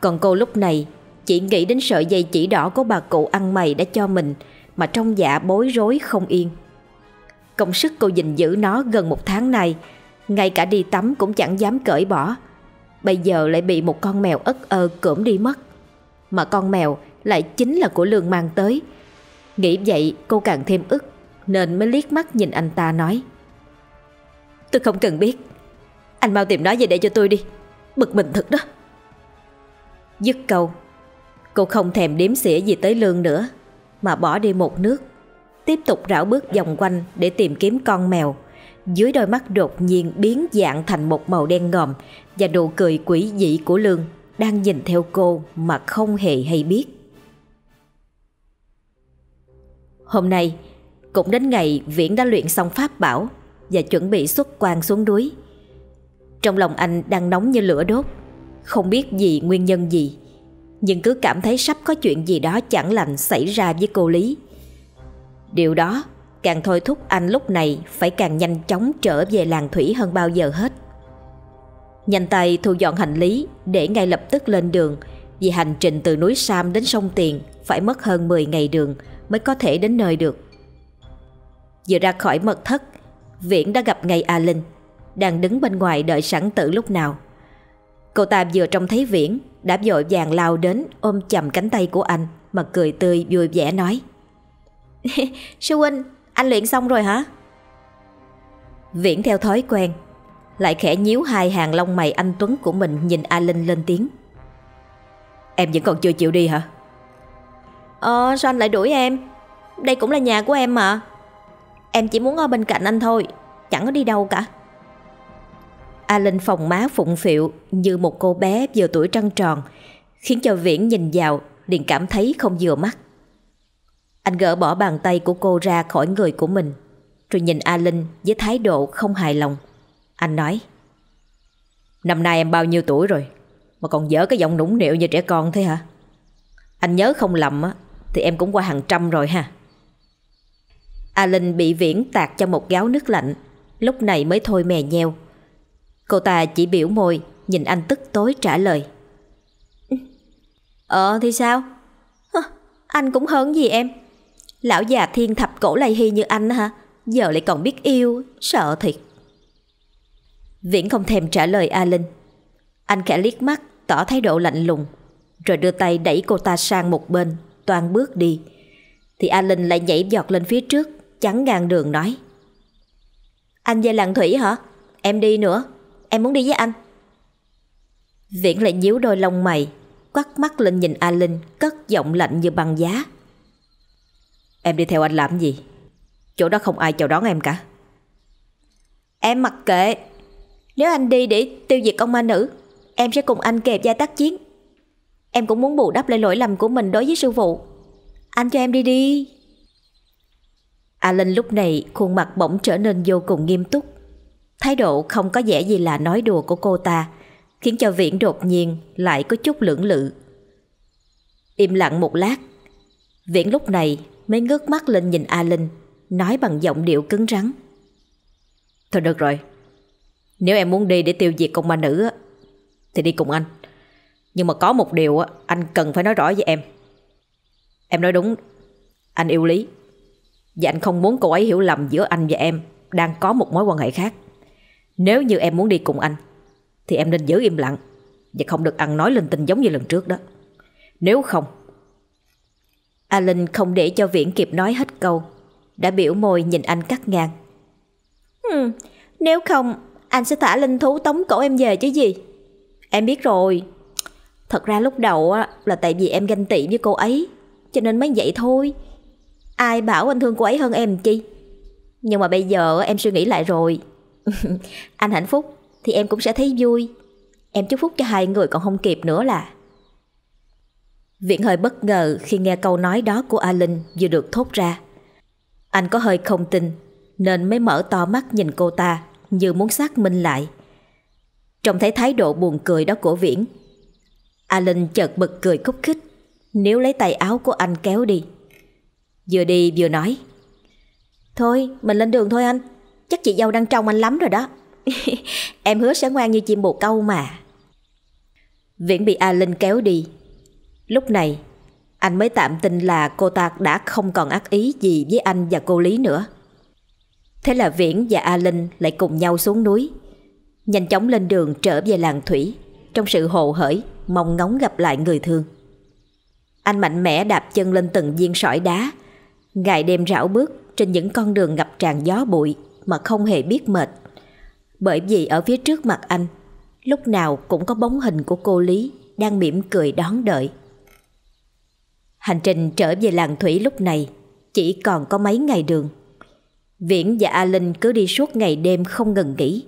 Còn cô lúc này chỉ nghĩ đến sợi dây chỉ đỏ của bà cụ ăn mày đã cho mình, mà trong dạ bối rối không yên. Công sức cô gìn giữ nó gần một tháng nay, ngay cả đi tắm cũng chẳng dám cởi bỏ, bây giờ lại bị một con mèo ất ơ cưỡm đi mất. Mà con mèo lại chính là của Lương mang tới. Nghĩ vậy cô càng thêm ức, nên mới liếc mắt nhìn anh ta nói: Tôi không cần biết. Anh mau tìm nó về để cho tôi đi. Bực mình thật đó. Dứt câu, cô không thèm đếm xỉa gì tới Lương nữa, mà bỏ đi một nước, tiếp tục rảo bước vòng quanh để tìm kiếm con mèo. Dưới đôi mắt đột nhiên biến dạng thành một màu đen ngòm, và nụ cười quỷ dị của Lương đang nhìn theo cô mà không hề hay biết. Hôm nay cũng đến ngày Viễn đã luyện xong pháp bảo và chuẩn bị xuất quan xuống núi. Trong lòng anh đang nóng như lửa đốt, không biết vì nguyên nhân gì, nhưng cứ cảm thấy sắp có chuyện gì đó chẳng lành xảy ra với cô Lý. Điều đó càng thôi thúc anh lúc này phải càng nhanh chóng trở về làng Thủy hơn bao giờ hết. Nhanh tay thu dọn hành lý để ngay lập tức lên đường, vì hành trình từ núi Sam đến sông Tiền phải mất hơn 10 ngày đường mới có thể đến nơi được. Vừa ra khỏi mật thất, Viễn đã gặp ngay A Linh, đang đứng bên ngoài đợi sẵn từ lúc nào. Cô ta vừa trông thấy Viễn đã vội vàng lao đến ôm chầm cánh tay của anh mà cười tươi vui vẻ nói: Sư huynh, anh luyện xong rồi hả? Viễn theo thói quen lại khẽ nhíu hai hàng lông mày anh tuấn của mình, nhìn A Linh lên tiếng: Em vẫn còn chưa chịu đi hả? Sao anh lại đuổi em? Đây cũng là nhà của em mà. Em chỉ muốn ở bên cạnh anh thôi, chẳng có đi đâu cả. A Linh phồng má phụng phịu như một cô bé vừa tuổi trăng tròn, khiến cho Viễn nhìn vào liền cảm thấy không vừa mắt. Anh gỡ bỏ bàn tay của cô ra khỏi người của mình, rồi nhìn A Linh với thái độ không hài lòng. Anh nói: Năm nay em bao nhiêu tuổi rồi mà còn dở cái giọng nũng nịu như trẻ con thế hả? Anh nhớ không lầm thì em cũng qua hàng trăm rồi ha. A Linh bị Viễn tạt cho một gáo nước lạnh, lúc này mới thôi mè nheo. Cô ta chỉ biểu môi nhìn anh tức tối trả lời: Thì sao? Anh cũng hơn gì em. Lão già thiên thập cổ lầy hy như anh hả? Giờ lại còn biết yêu, sợ thiệt. Viễn không thèm trả lời A Linh. Anh khẽ liếc mắt tỏ thái độ lạnh lùng, rồi đưa tay đẩy cô ta sang một bên, toan bước đi thì A Linh lại nhảy vọt lên phía trước, chắn ngang đường nói: Anh về làng Thủy hả? Em đi nữa, em muốn đi với anh. Viễn lại nhíu đôi lông mày, quắt mắt lên nhìn A Linh, cất giọng lạnh như băng giá: Em đi theo anh làm gì? Chỗ đó không ai chào đón em cả. Em mặc kệ. Nếu anh đi để tiêu diệt con ma nữ, em sẽ cùng anh kề vai tác chiến. Em cũng muốn bù đắp lại lỗi lầm của mình đối với sư phụ. Anh cho em đi đi. A Linh lúc này khuôn mặt bỗng trở nên vô cùng nghiêm túc. Thái độ không có vẻ gì là nói đùa của cô ta khiến cho Viễn đột nhiên lại có chút lưỡng lự. Im lặng một lát, Viễn lúc này mới ngước mắt lên nhìn A Linh, nói bằng giọng điệu cứng rắn. Thôi được rồi, nếu em muốn đi để tiêu diệt con ma nữ thì đi cùng anh. Nhưng mà có một điều anh cần phải nói rõ với em. Em nói đúng, anh yêu Lý, và anh không muốn cô ấy hiểu lầm giữa anh và em đang có một mối quan hệ khác. Nếu như em muốn đi cùng anh thì em nên giữ im lặng và không được ăn nói linh tinh giống như lần trước đó. Nếu không... A Linh không để cho Viễn kịp nói hết câu, đã biểu môi nhìn anh cắt ngang. Nếu không anh sẽ thả linh thú tống cổ em về chứ gì. Em biết rồi, thật ra lúc đầu là tại vì em ganh tị với cô ấy cho nên mới vậy thôi. Ai bảo anh thương cô ấy hơn em chi. Nhưng mà bây giờ em suy nghĩ lại rồi. Anh hạnh phúc thì em cũng sẽ thấy vui. Em chúc phúc cho hai người còn không kịp nữa là. Viễn hơi bất ngờ khi nghe câu nói đó của A Linh vừa được thốt ra. Anh có hơi không tin nên mới mở to mắt nhìn cô ta như muốn xác minh lại. Trông thấy thái độ buồn cười đó của Viễn, A Linh chợt bật cười khúc khích, níu lấy tay áo của anh kéo đi. Vừa đi vừa nói, thôi mình lên đường thôi anh, chắc chị dâu đang trông anh lắm rồi đó. Em hứa sẽ ngoan như chim bồ câu mà. Viễn bị A Linh kéo đi. Lúc này anh mới tạm tin là cô ta đã không còn ác ý gì với anh và cô Lý nữa. Thế là Viễn và A Linh lại cùng nhau xuống núi, nhanh chóng lên đường trở về làng Thủy, trong sự hồ hởi mong ngóng gặp lại người thương. Anh mạnh mẽ đạp chân lên từng viên sỏi đá, ngày đêm rảo bước trên những con đường ngập tràn gió bụi mà không hề biết mệt. Bởi vì ở phía trước mặt anh lúc nào cũng có bóng hình của cô Lý đang mỉm cười đón đợi. Hành trình trở về làng Thủy lúc này chỉ còn có mấy ngày đường. Viễn và A Linh cứ đi suốt ngày đêm không ngừng nghỉ.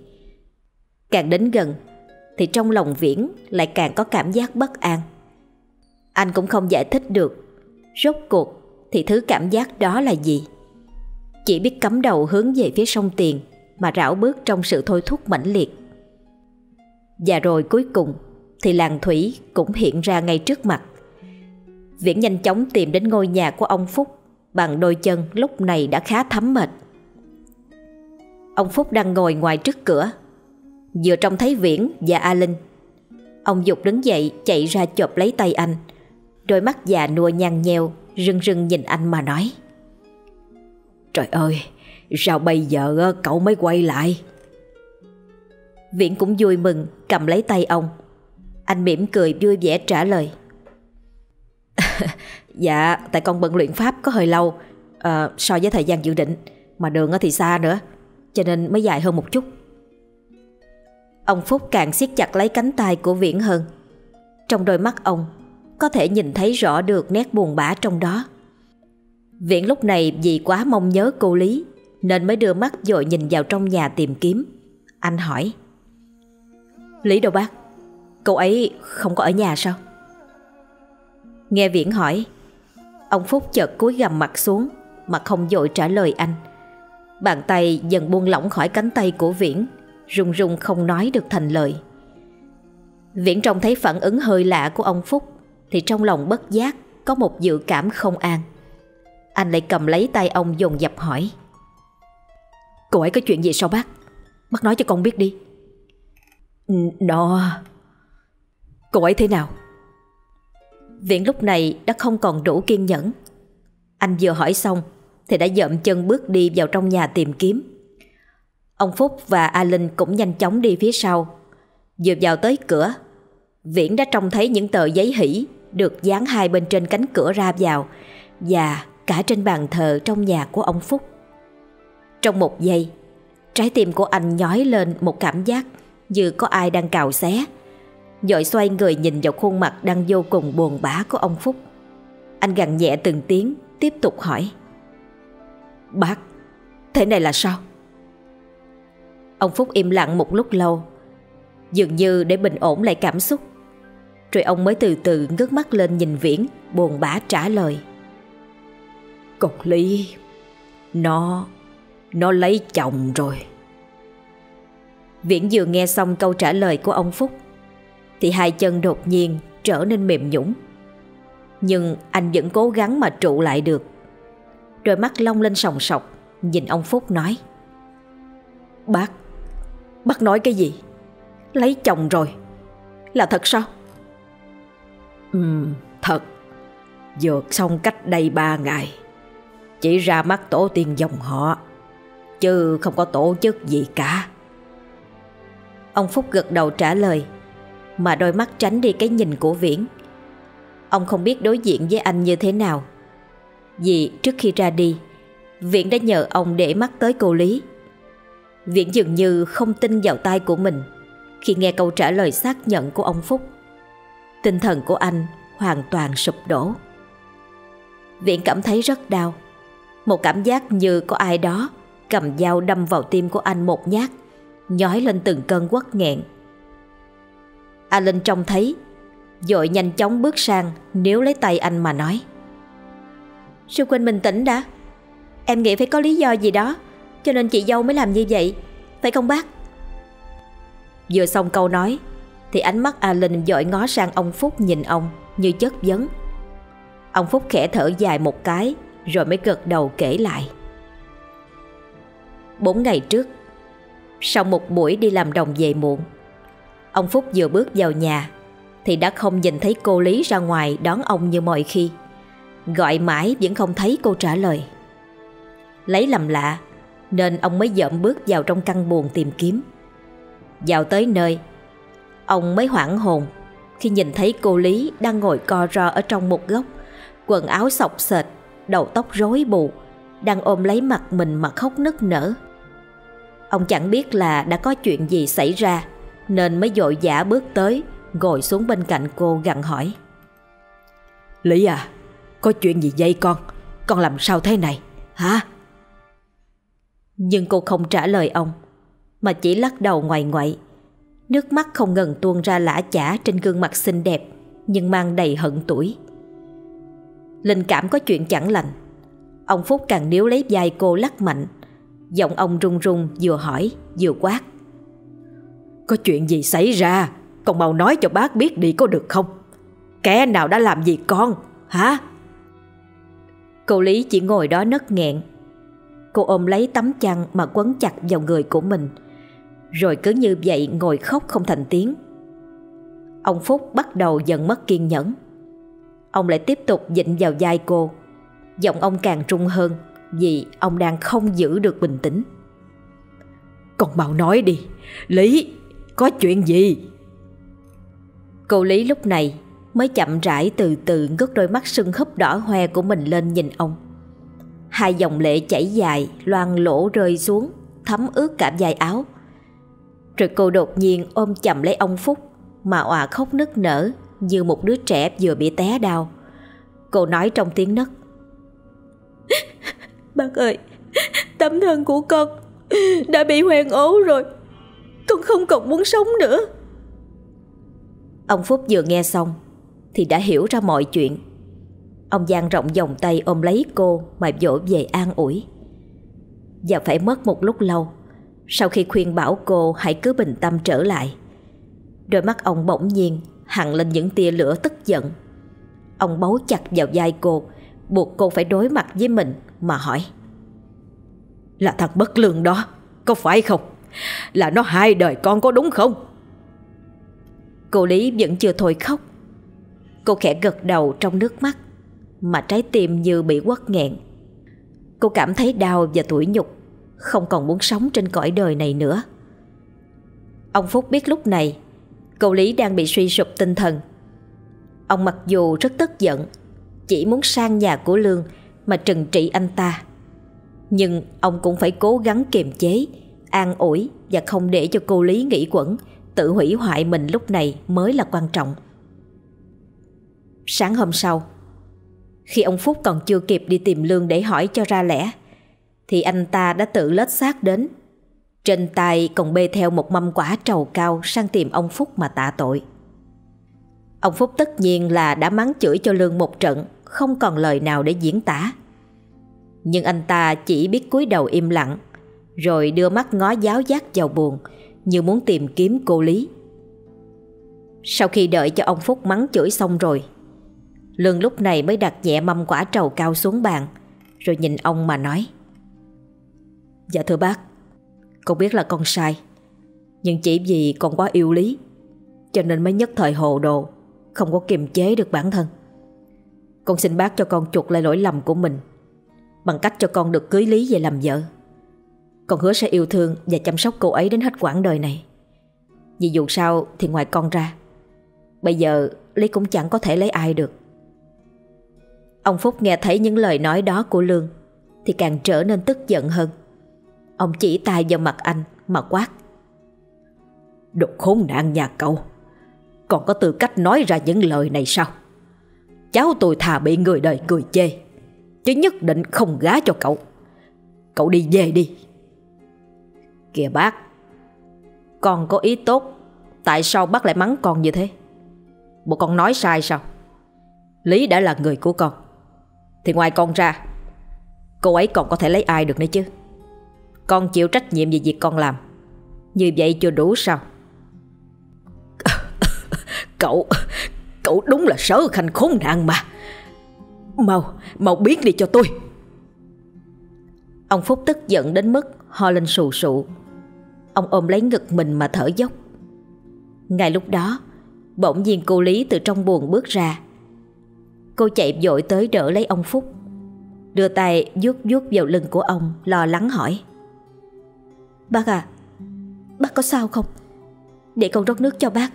Càng đến gần thì trong lòng Viễn lại càng có cảm giác bất an. Anh cũng không giải thích được rốt cuộc thì thứ cảm giác đó là gì. Chỉ biết cắm đầu hướng về phía sông Tiền mà rảo bước trong sự thôi thúc mãnh liệt. Và rồi cuối cùng thì làng Thủy cũng hiện ra ngay trước mặt. Viễn nhanh chóng tìm đến ngôi nhà của ông Phúc bằng đôi chân lúc này đã khá thấm mệt. Ông Phúc đang ngồi ngoài trước cửa. Vừa trông thấy Viễn và A Linh, ông Dục đứng dậy chạy ra chộp lấy tay anh. Đôi mắt già nua nhăn nheo rưng rưng nhìn anh mà nói, trời ơi, sao bây giờ cậu mới quay lại? Viễn cũng vui mừng cầm lấy tay ông. Anh mỉm cười vui vẻ trả lời, dạ tại con bận luyện pháp có hơi lâu so với thời gian dự định, mà đường thì xa nữa cho nên mới dài hơn một chút. Ông Phúc càng siết chặt lấy cánh tay của Viễn hơn. Trong đôi mắt ông có thể nhìn thấy rõ được nét buồn bã trong đó. Viễn lúc này vì quá mong nhớ cô Lý nên mới đưa mắt dội nhìn vào trong nhà tìm kiếm. Anh hỏi, Lý đâu bác? Cô ấy không có ở nhà sao? Nghe Viễn hỏi, ông Phúc chợt cúi gằm mặt xuống mà không vội trả lời anh. Bàn tay dần buông lỏng khỏi cánh tay của Viễn, run run không nói được thành lời. Viễn trông thấy phản ứng hơi lạ của ông Phúc thì trong lòng bất giác có một dự cảm không an. Anh lại cầm lấy tay ông dồn dập hỏi, cô ấy có chuyện gì sao bác? Bác nói cho con biết đi. Nó... cô ấy thế nào? Viễn lúc này đã không còn đủ kiên nhẫn. Anh vừa hỏi xong thì đã dậm chân bước đi vào trong nhà tìm kiếm. Ông Phúc và A Linh cũng nhanh chóng đi phía sau. Vừa vào tới cửa, Viễn đã trông thấy những tờ giấy hỷ được dán hai bên trên cánh cửa ra vào và cả trên bàn thờ trong nhà của ông Phúc. Trong một giây, trái tim của anh nhói lên một cảm giác như có ai đang cào xé. Vội xoay người nhìn vào khuôn mặt đang vô cùng buồn bã của ông Phúc. Anh gằn nhẹ từng tiếng, tiếp tục hỏi, bác, thế này là sao? Ông Phúc im lặng một lúc lâu, dường như để bình ổn lại cảm xúc. Rồi ông mới từ từ ngước mắt lên nhìn Viễn, buồn bã trả lời, cục Lý, nó lấy chồng rồi. Viễn vừa nghe xong câu trả lời của ông Phúc thì hai chân đột nhiên trở nên mềm nhũn. Nhưng anh vẫn cố gắng mà trụ lại được. Đôi mắt long lên sòng sọc, nhìn ông Phúc nói: Bác nói cái gì? Lấy chồng rồi? Là thật sao? Thật. Dược xong cách đây 3 ngày. Chỉ ra mắt tổ tiên dòng họ, chứ không có tổ chức gì cả. Ông Phúc gật đầu trả lời, mà đôi mắt tránh đi cái nhìn của Viễn. Ông không biết đối diện với anh như thế nào, vì trước khi ra đi, Viễn đã nhờ ông để mắt tới cô Lý. Viễn dường như không tin vào tai của mình khi nghe câu trả lời xác nhận của ông Phúc. Tinh thần của anh hoàn toàn sụp đổ. Viễn cảm thấy rất đau, một cảm giác như có ai đó cầm dao đâm vào tim của anh một nhát, nhói lên từng cơn uất nghẹn. A Linh trông thấy, vội nhanh chóng bước sang níu lấy tay anh mà nói: Sư huynh bình tĩnh đã. Em nghĩ phải có lý do gì đó, cho nên chị dâu mới làm như vậy, phải không bác? Vừa xong câu nói thì ánh mắt A Linh vội ngó sang ông Phúc, nhìn ông như chất vấn. Ông Phúc khẽ thở dài một cái, rồi mới gật đầu kể lại. 4 ngày trước, sau một buổi đi làm đồng về muộn, ông Phúc vừa bước vào nhà thì đã không nhìn thấy cô Lý ra ngoài đón ông như mọi khi. Gọi mãi vẫn không thấy cô trả lời. Lấy làm lạ nên ông mới dậm bước vào trong căn buồng tìm kiếm. Vào tới nơi, ông mới hoảng hồn khi nhìn thấy cô Lý đang ngồi co ro ở trong một góc, quần áo xộc xệch, đầu tóc rối bù, đang ôm lấy mặt mình mà khóc nức nở. Ông chẳng biết là đã có chuyện gì xảy ra nên mới vội vã bước tới, ngồi xuống bên cạnh cô gặng hỏi: Lý à, có chuyện gì vậy con? Con làm sao thế này hả? Nhưng cô không trả lời ông, mà chỉ lắc đầu ngoại ngoại. Nước mắt không ngừng tuôn ra lã chã trên gương mặt xinh đẹp nhưng mang đầy hận tủi. Linh cảm có chuyện chẳng lành, ông Phúc càng níu lấy vai cô lắc mạnh. Giọng ông run run, vừa hỏi vừa quát: Có chuyện gì xảy ra? Con mau nói cho bác biết đi có được không? Kẻ nào đã làm gì con hả? Cô Lý chỉ ngồi đó nấc nghẹn. Cô ôm lấy tấm chăn mà quấn chặt vào người của mình, rồi cứ như vậy ngồi khóc không thành tiếng. Ông Phúc bắt đầu dần mất kiên nhẫn. Ông lại tiếp tục vịn vào vai cô. Giọng ông càng run hơn vì ông đang không giữ được bình tĩnh. Con bảo nói đi Lý, có chuyện gì? Cô Lý lúc này mới chậm rãi từ từ ngước đôi mắt sưng húp đỏ hoe của mình lên nhìn ông. Hai dòng lệ chảy dài loang lỗ rơi xuống, thấm ướt cả vai áo. Rồi cô đột nhiên ôm chầm lấy ông Phúc mà òa khóc nức nở như một đứa trẻ vừa bị té đau. Cô nói trong tiếng nấc: Bác ơi, tấm thân của con đã bị hoen ố rồi, con không còn muốn sống nữa. Ông Phúc vừa nghe xong thì đã hiểu ra mọi chuyện. Ông dang rộng vòng tay ôm lấy cô mà vỗ về an ủi. Và phải mất một lúc lâu sau khi khuyên bảo cô hãy cứ bình tâm trở lại, đôi mắt ông bỗng nhiên hằn lên những tia lửa tức giận. Ông bấu chặt vào vai cô, buộc cô phải đối mặt với mình mà hỏi: Là thằng bất lương đó, có phải không? Là nó hại đời con có đúng không? Cô Lý vẫn chưa thôi khóc. Cô khẽ gật đầu trong nước mắt, mà trái tim như bị quất nghẹn. Cô cảm thấy đau và tủi nhục, không còn muốn sống trên cõi đời này nữa. Ông Phúc biết lúc này cô Lý đang bị suy sụp tinh thần. Ông mặc dù rất tức giận, chỉ muốn sang nhà của Lương mà trừng trị anh ta, nhưng ông cũng phải cố gắng kiềm chế, an ủi và không để cho cô Lý nghĩ quẩn, tự hủy hoại mình lúc này mới là quan trọng. Sáng hôm sau, khi ông Phúc còn chưa kịp đi tìm Lương để hỏi cho ra lẽ, thì anh ta đã tự lết xác đến, trên tay còn bê theo một mâm quả trầu cao sang tìm ông Phúc mà tạ tội. Ông Phúc tất nhiên là đã mắng chửi cho Lương một trận, không còn lời nào để diễn tả. Nhưng anh ta chỉ biết cúi đầu im lặng, rồi đưa mắt ngó giáo giác vào buồng, như muốn tìm kiếm cô Lý. Sau khi đợi cho ông Phúc mắng chửi xong rồi, Lương lúc này mới đặt nhẹ mâm quả trầu cao xuống bàn, rồi nhìn ông mà nói: Dạ thưa bác, con biết là con sai, nhưng chỉ vì con quá yêu Lý, cho nên mới nhất thời hồ đồ, không có kiềm chế được bản thân. Con xin bác cho con chuộc lại lỗi lầm của mình, bằng cách cho con được cưới Lý về làm vợ. Con hứa sẽ yêu thương và chăm sóc cô ấy đến hết quãng đời này. Vì dù sao thì ngoài con ra, bây giờ Lý cũng chẳng có thể lấy ai được. Ông Phúc nghe thấy những lời nói đó của Lương thì càng trở nên tức giận hơn. Ông chỉ tay vào mặt anh mà quát: Đồ khốn nạn nhà cậu, còn có tư cách nói ra những lời này sao? Cháu tôi thà bị người đời cười chê, chứ nhất định không gả cho cậu. Cậu đi về đi. Kìa bác, con có ý tốt, tại sao bác lại mắng con như thế? Bộ con nói sai sao? Lý đã là người của con, thì ngoài con ra, cô ấy còn có thể lấy ai được nữa chứ. Con chịu trách nhiệm về việc con làm, như vậy chưa đủ sao? Cậu đúng là sở khanh khốn nạn mà. Mau biến đi cho tôi. Ông Phúc tức giận đến mức ho lên sù sụ. Ông ôm lấy ngực mình mà thở dốc. Ngay lúc đó, bỗng nhiên cô Lý từ trong buồng bước ra. Cô chạy vội tới đỡ lấy ông Phúc, đưa tay vuốt vuốt vào lưng của ông, lo lắng hỏi: Bác à, bác có sao không? Để con rót nước cho bác.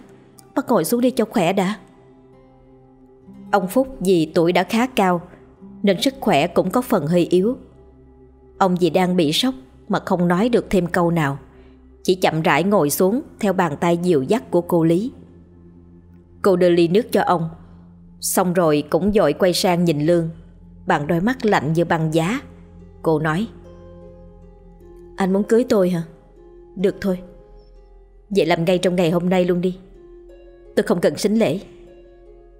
Bác ngồi xuống đi cho khỏe đã. Ông Phúc vì tuổi đã khá cao nên sức khỏe cũng có phần hơi yếu. Ông vì đang bị sốc mà không nói được thêm câu nào, chỉ chậm rãi ngồi xuống theo bàn tay dịu dắt của cô Lý. Cô đưa ly nước cho ông, xong rồi cũng vội quay sang nhìn Lương bằng đôi mắt lạnh như băng giá. Cô nói: Anh muốn cưới tôi hả? Được thôi, vậy làm ngay trong ngày hôm nay luôn đi. Tôi không cần sính lễ,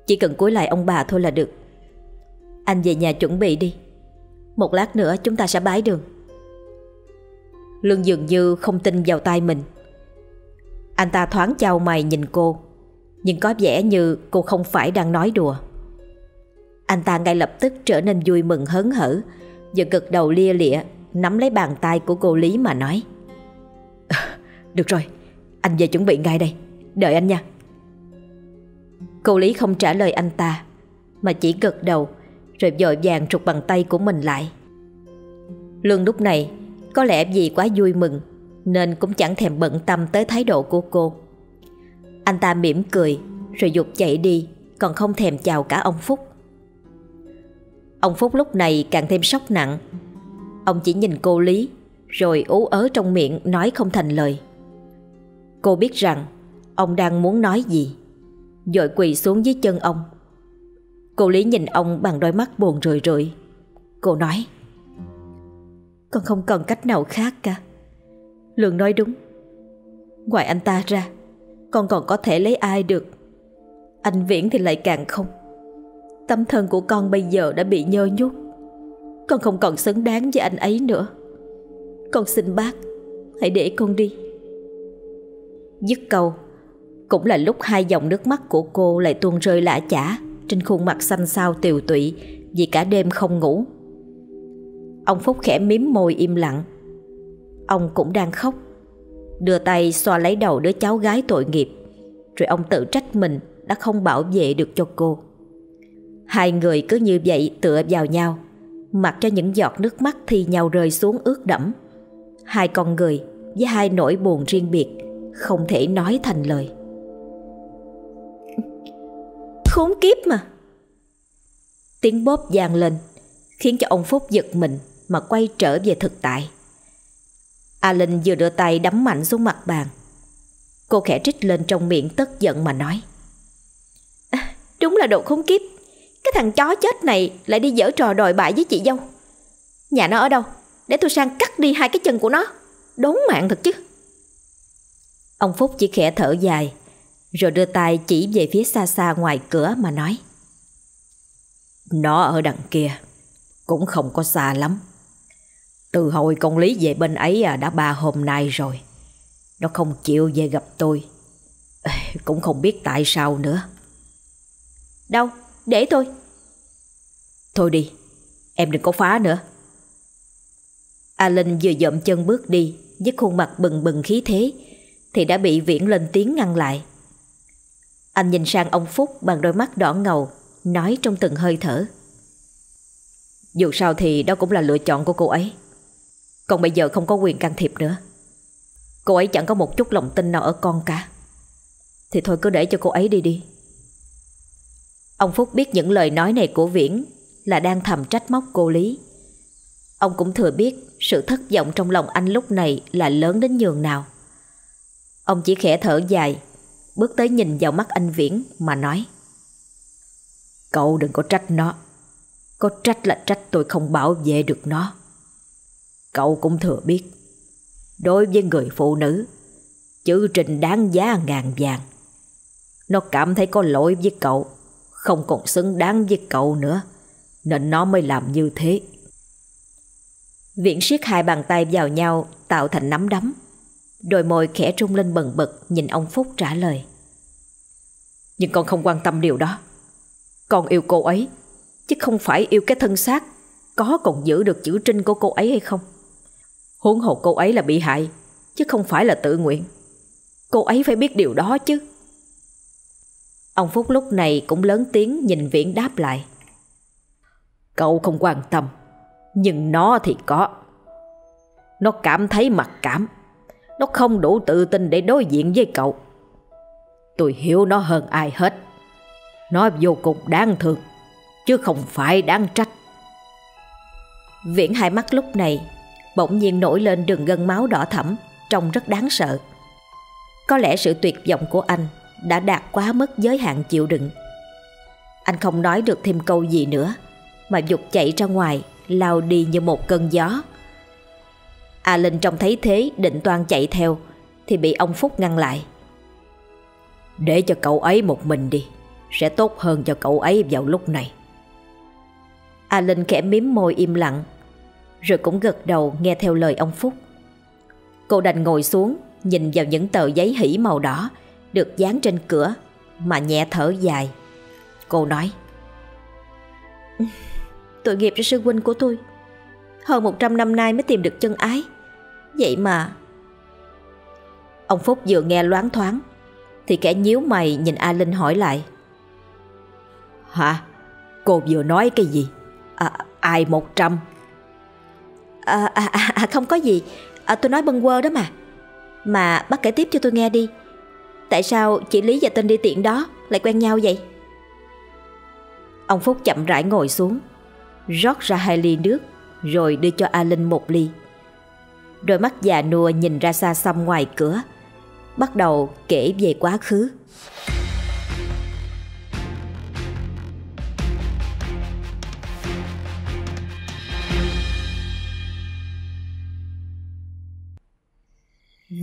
chỉ cần cúi lại ông bà thôi là được. Anh về nhà chuẩn bị đi, một lát nữa chúng ta sẽ bái đường. Lương dường như không tin vào tai mình. Anh ta thoáng chau mày nhìn cô, nhưng có vẻ như cô không phải đang nói đùa. Anh ta ngay lập tức trở nên vui mừng hớn hở, và gật đầu lia lịa, nắm lấy bàn tay của cô Lý mà nói: Được rồi, anh về chuẩn bị ngay đây, đợi anh nha. Cô Lý không trả lời anh ta, mà chỉ gật đầu, rồi vội vàng rụt bàn tay của mình lại. Lương lúc này có lẽ vì quá vui mừng nên cũng chẳng thèm bận tâm tới thái độ của cô. Anh ta mỉm cười rồi giục chạy đi, còn không thèm chào cả ông Phúc. Ông Phúc lúc này càng thêm sốc nặng. Ông chỉ nhìn cô Lý rồi ú ớ trong miệng nói không thành lời. Cô biết rằng ông đang muốn nói gì, vội quỳ xuống dưới chân ông. Cô Lý nhìn ông bằng đôi mắt buồn rười rượi. Cô nói: Con không còn cách nào khác cả. Lương nói đúng, ngoài anh ta ra, con còn có thể lấy ai được. Anh Viễn thì lại càng không. Tâm thân của con bây giờ đã bị nhơ nhút, con không còn xứng đáng với anh ấy nữa. Con xin bác, hãy để con đi. Dứt câu, cũng là lúc hai dòng nước mắt của cô lại tuôn rơi lã chã trên khuôn mặt xanh xao tiều tụy vì cả đêm không ngủ. Ông Phúc khẽ mím môi im lặng. Ông cũng đang khóc, đưa tay xoa lấy đầu đứa cháu gái tội nghiệp, rồi ông tự trách mình đã không bảo vệ được cho cô. Hai người cứ như vậy tựa vào nhau, mặc cho những giọt nước mắt thi nhau rơi xuống ướt đẫm. Hai con người với hai nỗi buồn riêng biệt, không thể nói thành lời. Khốn kiếp mà! Tiếng bóp vang lên khiến cho ông Phúc giật mình mà quay trở về thực tại. A Linh vừa đưa tay đấm mạnh xuống mặt bàn. Cô khẽ trích lên trong miệng tức giận mà nói: Đúng là đồ khốn kiếp, cái thằng chó chết này lại đi giở trò đòi bại với chị dâu. Nhà nó ở đâu, để tôi sang cắt đi hai cái chân của nó. Đốn mạng thật chứ. Ông Phúc chỉ khẽ thở dài, rồi đưa tay chỉ về phía xa xa ngoài cửa mà nói: Nó ở đằng kia, cũng không có xa lắm. Từ hồi con Lý về bên ấy đã 3 hôm nay rồi. Nó không chịu về gặp tôi. Cũng không biết tại sao nữa. Đâu, để tôi. Thôi đi, em đừng có phá nữa. A Linh vừa dậm chân bước đi với khuôn mặt bừng bừng khí thế thì đã bị Viễn lên tiếng ngăn lại. Anh nhìn sang ông Phúc bằng đôi mắt đỏ ngầu, nói trong từng hơi thở. Dù sao thì đó cũng là lựa chọn của cô ấy. Còn bây giờ không có quyền can thiệp nữa. Cô ấy chẳng có một chút lòng tin nào ở con cả. Thì thôi cứ để cho cô ấy đi đi. Ông Phúc biết những lời nói này của Viễn là đang thầm trách móc cô Lý. Ông cũng thừa biết sự thất vọng trong lòng anh lúc này là lớn đến nhường nào. Ông chỉ khẽ thở dài, bước tới nhìn vào mắt anh Viễn mà nói. Cậu đừng có trách nó. Có trách là trách tôi không bảo vệ được nó. Cậu cũng thừa biết, đối với người phụ nữ, chữ trình đáng giá ngàn vàng. Nó cảm thấy có lỗi với cậu, không còn xứng đáng với cậu nữa, nên nó mới làm như thế. Viễn siết hai bàn tay vào nhau tạo thành nắm đấm, đôi môi khẽ rung lên bần bật nhìn ông Phúc trả lời. Nhưng con không quan tâm điều đó. Con yêu cô ấy, chứ không phải yêu cái thân xác có còn giữ được chữ trinh của cô ấy hay không. Huống hồ cô ấy là bị hại, chứ không phải là tự nguyện. Cô ấy phải biết điều đó chứ. Ông Phúc lúc này cũng lớn tiếng nhìn Viễn đáp lại. Cậu không quan tâm, nhưng nó thì có. Nó cảm thấy mặc cảm. Nó không đủ tự tin để đối diện với cậu. Tôi hiểu nó hơn ai hết. Nó vô cùng đáng thương, chứ không phải đáng trách. Viễn hai mắt lúc này bỗng nhiên nổi lên đường gân máu đỏ thẫm, trông rất đáng sợ. Có lẽ sự tuyệt vọng của anh đã đạt quá mức giới hạn chịu đựng. Anh không nói được thêm câu gì nữa, mà dục chạy ra ngoài, lao đi như một cơn gió. A Linh trông thấy thế định toan chạy theo thì bị ông Phúc ngăn lại. Để cho cậu ấy một mình đi, sẽ tốt hơn cho cậu ấy vào lúc này. A Linh khẽ mím môi im lặng, rồi cũng gật đầu nghe theo lời ông Phúc. Cô đành ngồi xuống, nhìn vào những tờ giấy hỉ màu đỏ được dán trên cửa mà nhẹ thở dài. Cô nói, tội nghiệp cho sư huynh của tôi. Hơn 100 năm nay mới tìm được chân ái. Vậy mà... Ông Phúc vừa nghe loáng thoáng thì kẻ nhíu mày nhìn A Linh hỏi lại. Hả? Cô vừa nói cái gì? Ai 100? Không có gì. Tôi nói bâng quơ đó mà. Mà bác kể tiếp cho tôi nghe đi. Tại sao chị Lý và tên đi tiện đó lại quen nhau vậy? Ông Phúc chậm rãi ngồi xuống, rót ra 2 ly nước rồi đưa cho A Linh 1 ly. Đôi mắt già nua nhìn ra xa xăm ngoài cửa, bắt đầu kể về quá khứ.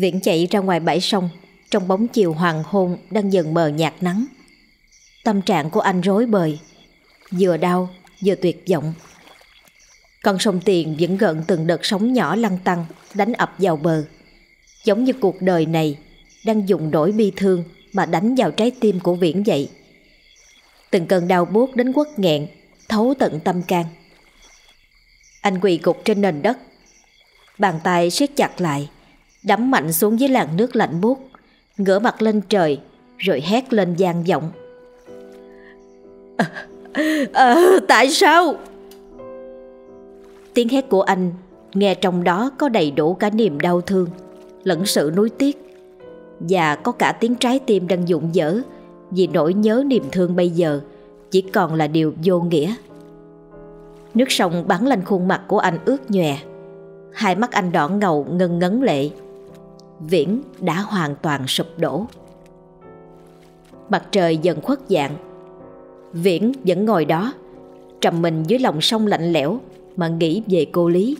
Viễn chạy ra ngoài bãi sông trong bóng chiều hoàng hôn đang dần mờ nhạt nắng. Tâm trạng của anh rối bời, vừa đau vừa tuyệt vọng. Con sông Tiền vẫn gợn từng đợt sóng nhỏ lăn tăn đánh ập vào bờ, giống như cuộc đời này đang dùng nỗi bi thương mà đánh vào trái tim của Viễn vậy. Từng cơn đau buốt đến quất nghẹn, thấu tận tâm can. Anh quỳ gục trên nền đất, bàn tay siết chặt lại, đấm mạnh xuống dưới làn nước lạnh buốt, ngửa mặt lên trời rồi hét lên vang vọng. Tại sao? Tiếng hét của anh nghe trong đó có đầy đủ cả niềm đau thương lẫn sự nuối tiếc, và có cả tiếng trái tim đang rụng rỡ vì nỗi nhớ niềm thương bây giờ chỉ còn là điều vô nghĩa. Nước sông bắn lên khuôn mặt của anh ướt nhòe, hai mắt anh đỏ ngầu ngân ngấn lệ. Viễn đã hoàn toàn sụp đổ. Mặt trời dần khuất dạng. Viễn vẫn ngồi đó, trầm mình dưới lòng sông lạnh lẽo mà nghĩ về cô Lý,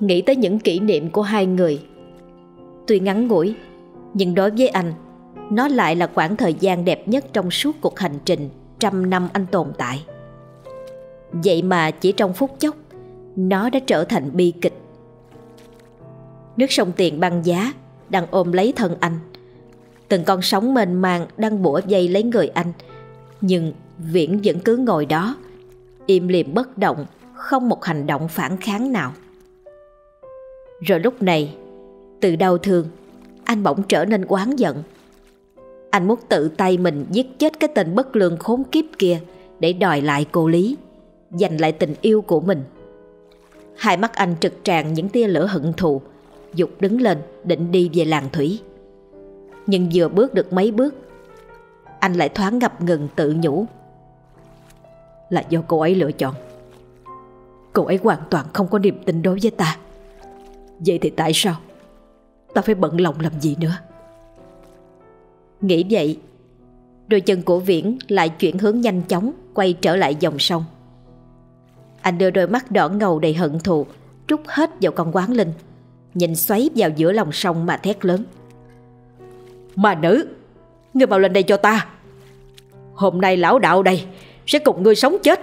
nghĩ tới những kỷ niệm của hai người. Tuy ngắn ngủi, nhưng đối với anh, nó lại là khoảng thời gian đẹp nhất trong suốt cuộc hành trình 100 năm anh tồn tại. Vậy mà chỉ trong phút chốc, nó đã trở thành bi kịch. Nước sông Tiền băng giá đang ôm lấy thân anh, từng con sóng mênh mang đang bủa vây lấy người anh. Nhưng Viễn vẫn cứ ngồi đó, im lìm bất động, không một hành động phản kháng nào. Rồi lúc này, từ đau thương, anh bỗng trở nên oán giận. Anh muốn tự tay mình giết chết cái tên bất lương khốn kiếp kia để đòi lại cô Lý, giành lại tình yêu của mình. Hai mắt anh trực tràn những tia lửa hận thù, dục đứng lên định đi về làng Thủy. Nhưng vừa bước được mấy bước, anh lại thoáng ngập ngừng tự nhủ, là do cô ấy lựa chọn. Cô ấy hoàn toàn không có niềm tin đối với ta. Vậy thì tại sao ta phải bận lòng làm gì nữa? Nghĩ vậy, đôi chân của Viễn lại chuyển hướng nhanh chóng, quay trở lại dòng sông. Anh đưa đôi mắt đỏ ngầu đầy hận thù trút hết vào con Quán Linh, nhìn xoáy vào giữa lòng sông mà thét lớn: "Mà nữ, ngươi mau lên đây cho ta! Hôm nay lão đạo đây sẽ cùng ngươi sống chết!"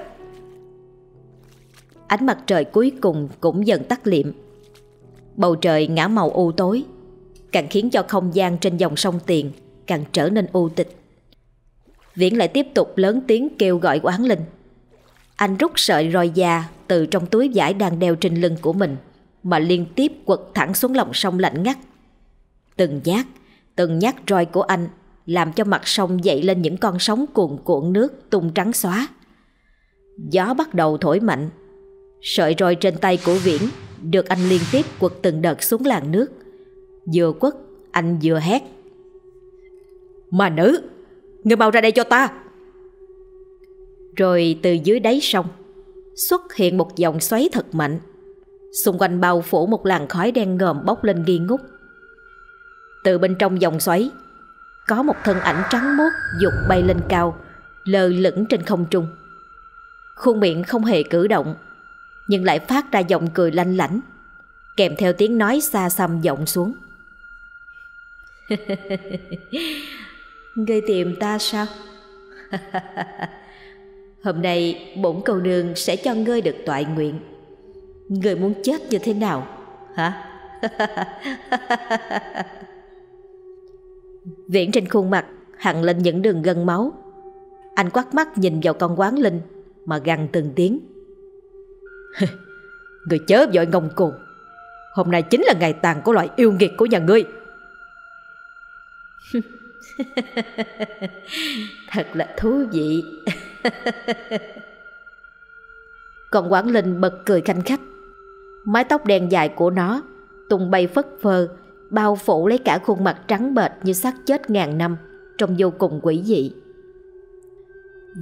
Ánh mặt trời cuối cùng cũng dần tắt liệm. Bầu trời ngả màu u tối, càng khiến cho không gian trên dòng sông Tiền càng trở nên u tịch. Viễn lại tiếp tục lớn tiếng kêu gọi Quán Linh. Anh rút sợi roi da từ trong túi vải đang đeo trên lưng của mình mà liên tiếp quật thẳng xuống lòng sông lạnh ngắt. Từng nhát roi của anh làm cho mặt sông dậy lên những con sóng cuồn cuộn nước tung trắng xóa. Gió bắt đầu thổi mạnh. Sợi roi trên tay của Viễn được anh liên tiếp quật từng đợt xuống làn nước. Vừa quất, anh vừa hét: "Mà nữ, ngươi mau ra đây cho ta!" Rồi từ dưới đáy sông xuất hiện một dòng xoáy thật mạnh, xung quanh bao phủ một làn khói đen ngòm bốc lên nghi ngút. Từ bên trong dòng xoáy, có một thân ảnh trắng muốt dục bay lên cao, lơ lửng trên không trung. Khuôn miệng không hề cử động, nhưng lại phát ra giọng cười lanh lảnh, kèm theo tiếng nói xa xăm vọng xuống: "Ngươi tìm ta sao? Hôm nay bổn cầu nương sẽ cho ngươi được toại nguyện. Ngươi muốn chết như thế nào hả?" Viễn trên khuôn mặt hằn lên những đường gân máu. Anh quắt mắt nhìn vào con Quán Linh mà gằn từng tiếng: "Ngươi chớ vội ngông cuồng. Hôm nay chính là ngày tàn của loại yêu nghiệt của nhà ngươi." Thật là thú vị. Con Quán Linh bật cười khanh khách. Mái tóc đen dài của nó tung bay phất phơ, bao phủ lấy cả khuôn mặt trắng bệch như xác chết ngàn năm, trông vô cùng quỷ dị.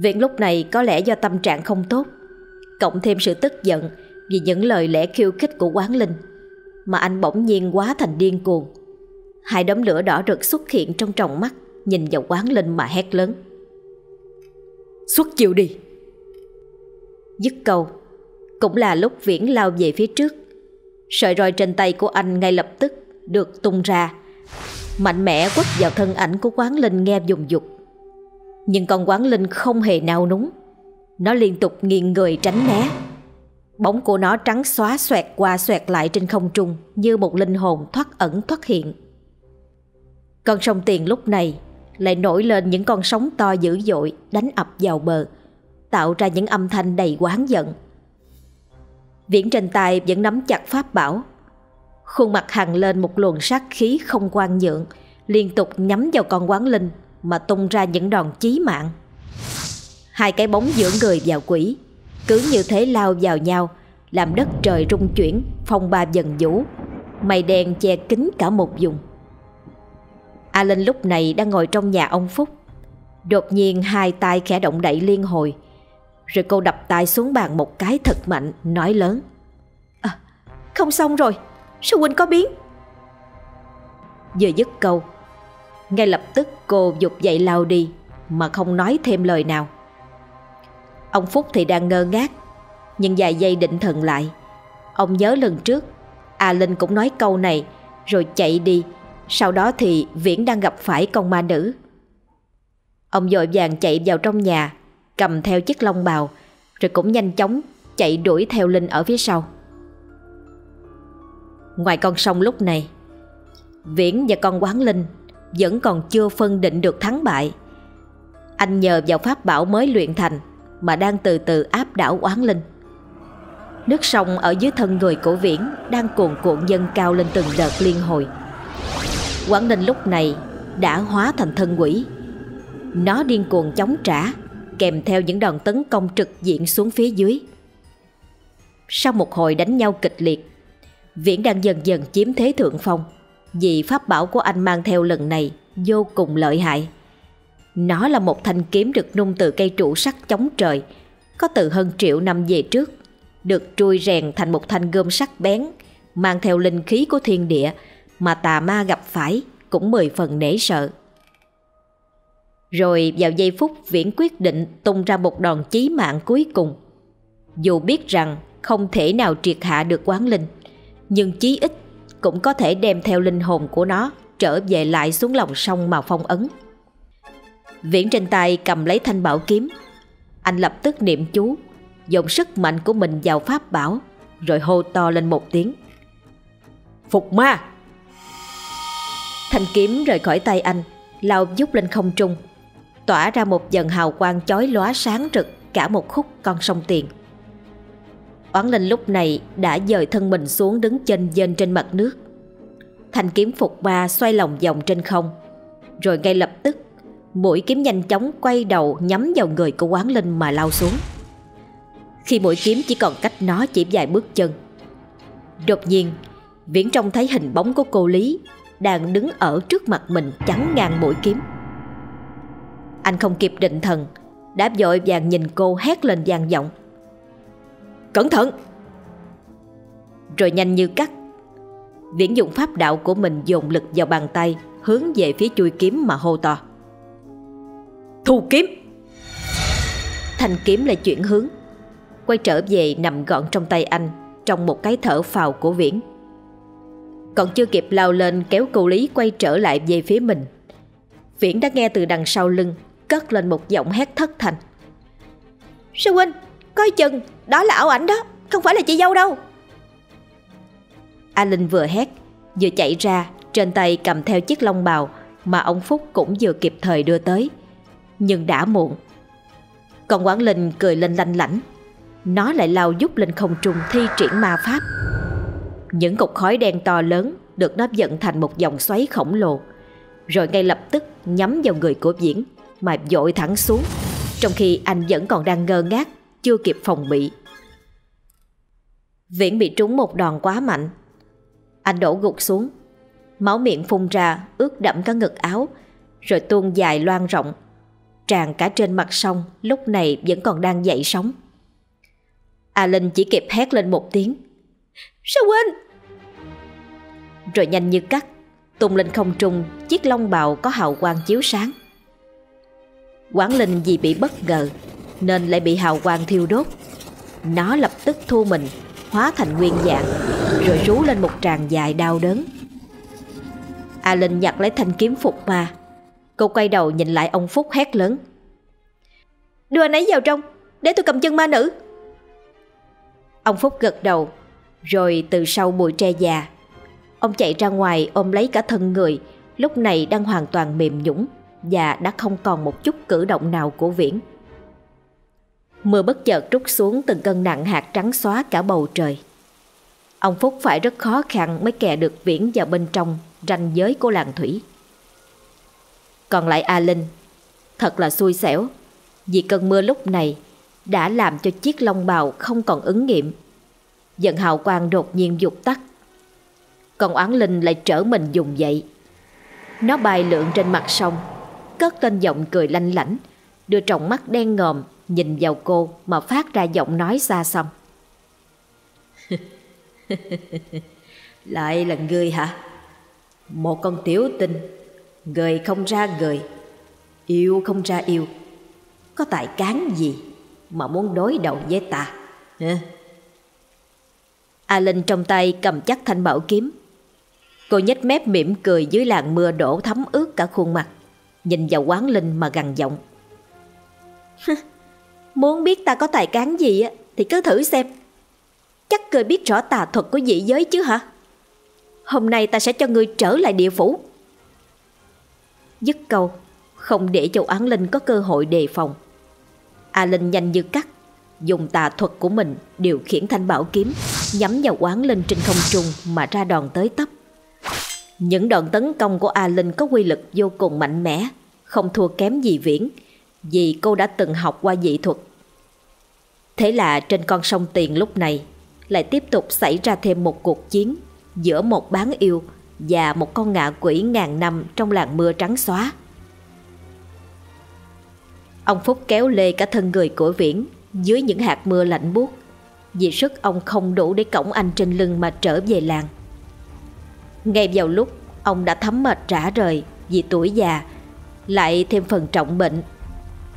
Viễn lúc này có lẽ do tâm trạng không tốt, cộng thêm sự tức giận vì những lời lẽ khiêu khích của Quán Linh, mà anh bỗng nhiên quá thành điên cuồng. Hai đốm lửa đỏ rực xuất hiện trong tròng mắt, nhìn vào Quán Linh mà hét lớn: "Xuất chiêu đi!" Dứt câu, cũng là lúc Viễn lao về phía trước. Sợi roi trên tay của anh ngay lập tức được tung ra, mạnh mẽ quất vào thân ảnh của Quán Linh nghe dùng dục. Nhưng con Quán Linh không hề nao núng, nó liên tục nghiêng người tránh né. Bóng của nó trắng xóa xoẹt qua xoẹt lại trên không trung như một linh hồn thoát ẩn thoát hiện. Con sông Tiền lúc này lại nổi lên những con sóng to dữ dội đánh ập vào bờ, tạo ra những âm thanh đầy oán giận. Viễn trên tay vẫn nắm chặt pháp bảo, khuôn mặt hằn lên một luồng sát khí không khoan nhượng, liên tục nhắm vào con Quán Linh mà tung ra những đòn chí mạng. Hai cái bóng giữa người và quỷ cứ như thế lao vào nhau, làm đất trời rung chuyển, phong ba dần vũ, mây đen che kín cả một vùng. A Linh lúc này đang ngồi trong nhà ông Phúc. Đột nhiên hai tay khẽ động đậy liên hồi, rồi cô đập tay xuống bàn một cái thật mạnh, nói lớn: "Không xong rồi, sư huynh có biến!" Vừa dứt câu, ngay lập tức cô giục dậy lao đi mà không nói thêm lời nào. Ông Phúc thì đang ngơ ngác, nhưng vài giây định thần lại, ông nhớ lần trước A Linh cũng nói câu này rồi chạy đi. Sau đó thì Viễn đang gặp phải con ma nữ. Ông vội vàng chạy vào trong nhà, cầm theo chiếc long bào, rồi cũng nhanh chóng chạy đuổi theo Linh ở phía sau. Ngoài con sông lúc này, Viễn và con Quán Linh vẫn còn chưa phân định được thắng bại. Anh nhờ vào pháp bảo mới luyện thành mà đang từ từ áp đảo oán linh. Nước sông ở dưới thân người của Viễn đang cuồn cuộn dâng cao lên từng đợt liên hồi. Quán Linh lúc này đã hóa thành thân quỷ. Nó điên cuồng chống trả, kèm theo những đòn tấn công trực diện xuống phía dưới. Sau một hồi đánh nhau kịch liệt, Viễn đang dần dần chiếm thế thượng phong, vì pháp bảo của anh mang theo lần này vô cùng lợi hại. Nó là một thanh kiếm được nung từ cây trụ sắt chống trời, có từ hơn triệu năm về trước, được trui rèn thành một thanh gươm sắc bén, mang theo linh khí của thiên địa, mà tà ma gặp phải cũng mười phần nể sợ. Rồi vào giây phút Viễn quyết định tung ra một đòn chí mạng cuối cùng. Dù biết rằng không thể nào triệt hạ được Quán Linh, nhưng chí ít cũng có thể đem theo linh hồn của nó trở về lại xuống lòng sông mà phong ấn. Viễn trên tay cầm lấy thanh bảo kiếm, anh lập tức niệm chú, dồn sức mạnh của mình vào pháp bảo, rồi hô to lên một tiếng: "Phục ma!" Thanh kiếm rời khỏi tay anh, lao vút lên không trung, tỏa ra một dần hào quang chói lóa sáng rực cả một khúc con sông Tiền. Oán Linh lúc này đã dời thân mình xuống, đứng chênh vênh trên mặt nước. Thanh kiếm phục ma xoay lòng vòng trên không, rồi ngay lập tức mũi kiếm nhanh chóng quay đầu nhắm vào người của Quán Linh mà lao xuống. Khi mũi kiếm chỉ còn cách nó chỉ vài bước chân, đột nhiên Viễn trông thấy hình bóng của cô Lý đang đứng ở trước mặt mình, chắn ngang mũi kiếm. Anh không kịp định thần, đã vội vàng nhìn cô, hét lên vang vọng: "Cẩn thận!" Rồi nhanh như cắt, Viễn dùng pháp đạo của mình dồn lực vào bàn tay, hướng về phía chuôi kiếm mà hô to: "Thu kiếm!" Thanh kiếm lại chuyển hướng, quay trở về nằm gọn trong tay anh trong một cái thở phào của Viễn. Còn chưa kịp lao lên kéo cô Lý quay trở lại về phía mình, Viễn đã nghe từ đằng sau lưng cất lên một giọng hét thất thanh: "Sư huynh, coi chừng, đó là ảo ảnh đó, không phải là chị dâu đâu." A Linh vừa hét vừa chạy ra, trên tay cầm theo chiếc long bào mà ông Phúc cũng vừa kịp thời đưa tới, nhưng đã muộn. Còn Quán Linh cười lên lanh lảnh, nó lại lao vút lên không trung thi triển ma pháp. Những cột khói đen to lớn được nó dẫn thành một dòng xoáy khổng lồ, rồi ngay lập tức nhắm vào người của Viễn mà dội thẳng xuống, trong khi anh vẫn còn đang ngơ ngác chưa kịp phòng bị. Viễn bị trúng một đòn quá mạnh, anh đổ gục xuống, máu miệng phun ra ướt đẫm cả ngực áo, rồi tuôn dài loang rộng tràn cả trên mặt sông lúc này vẫn còn đang dậy sóng. A Linh chỉ kịp hét lên một tiếng: "Sao quên!" Rồi nhanh như cắt, tung lên không trung chiếc long bào có hào quang chiếu sáng. Quán Linh vì bị bất ngờ nên lại bị hào quang thiêu đốt. Nó lập tức thu mình, hóa thành nguyên dạng, rồi rú lên một tràng dài đau đớn. A Linh nhặt lấy thanh kiếm phục ma, cô quay đầu nhìn lại ông Phúc hét lớn: "Đưa anh ấy vào trong, để tôi cầm chân ma nữ." Ông Phúc gật đầu, rồi từ sau bụi tre già, ông chạy ra ngoài ôm lấy cả thân người lúc này đang hoàn toàn mềm nhũn và đã không còn một chút cử động nào của Viễn. Mưa bất chợt trút xuống từng cơn nặng hạt trắng xóa cả bầu trời. Ông Phúc phải rất khó khăn mới kè được Viễn vào bên trong ranh giới của làng thủy. Còn lại A Linh, thật là xui xẻo, vì cơn mưa lúc này đã làm cho chiếc long bào không còn ứng nghiệm. Dần hào quang đột nhiên vụt tắt. Còn Oán Linh lại trở mình vùng dậy. Nó bay lượn trên mặt sông, cất lên giọng cười lanh lảnh, đưa tròng mắt đen ngòm nhìn vào cô mà phát ra giọng nói xa xăm: "Lại là ngươi hả? Một con tiểu tinh, gời không ra gời, yêu không ra yêu, có tài cán gì mà muốn đối đầu với ta hả?" A Linh trong tay cầm chắc thanh bảo kiếm, cô nhếch mép mỉm cười dưới làn mưa đổ thấm ướt cả khuôn mặt, nhìn vào Quán Linh mà gằn giọng: "Muốn biết ta có tài cán gì thì cứ thử xem. Chắc ngươi biết rõ tà thuật của dị giới chứ hả? Hôm nay ta sẽ cho ngươi trở lại địa phủ." dứt câu, không để cho Oán Linh có cơ hội đề phòng. A Linh nhanh như cắt, dùng tà thuật của mình điều khiển thanh bảo kiếm, nhắm vào Oán Linh trên không trung mà ra đòn tới tấp. Những đòn tấn công của A Linh có quy lực vô cùng mạnh mẽ, không thua kém gì Viễn, vì cô đã từng học qua dị thuật. Thế là trên con sông Tiền lúc này lại tiếp tục xảy ra thêm một cuộc chiến giữa một bán yêu và một con ngạ quỷ ngàn năm trong làn mưa trắng xóa. Ông Phúc kéo lê cả thân người của Viễn dưới những hạt mưa lạnh buốt, vì sức ông không đủ để cõng anh trên lưng mà trở về làng. Ngay vào lúc ông đã thấm mệt rã rời vì tuổi già, lại thêm phần trọng bệnh,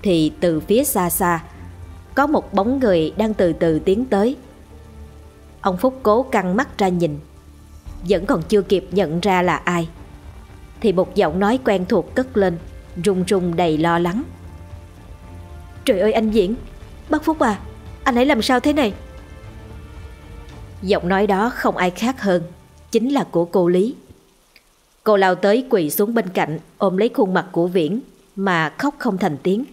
thì từ phía xa xa có một bóng người đang từ từ tiến tới. Ông Phúc cố căng mắt ra nhìn, vẫn còn chưa kịp nhận ra là ai, thì một giọng nói quen thuộc cất lên, run run đầy lo lắng. Trời ơi anh Viễn, bác Phúc à, anh hãy làm sao thế này? Giọng nói đó không ai khác hơn chính là của cô Lý. Cô lao tới quỳ xuống bên cạnh, ôm lấy khuôn mặt của Viễn mà khóc không thành tiếng.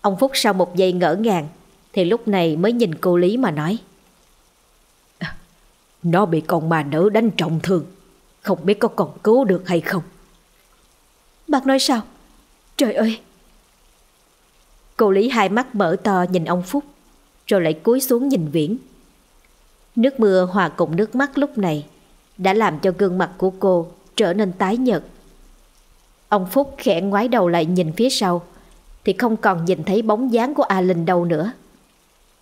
Ông Phúc sau một giây ngỡ ngàng thì lúc này mới nhìn cô Lý mà nói: Nó bị con ma nữ đánh trọng thương, không biết có còn cứu được hay không. Bác nói sao? Trời ơi! Cô Lý hai mắt mở to nhìn ông Phúc, rồi lại cúi xuống nhìn Viễn. Nước mưa hòa cùng nước mắt lúc này đã làm cho gương mặt của cô trở nên tái nhợt. Ông Phúc khẽ ngoái đầu lại nhìn phía sau, thì không còn nhìn thấy bóng dáng của A Linh đâu nữa.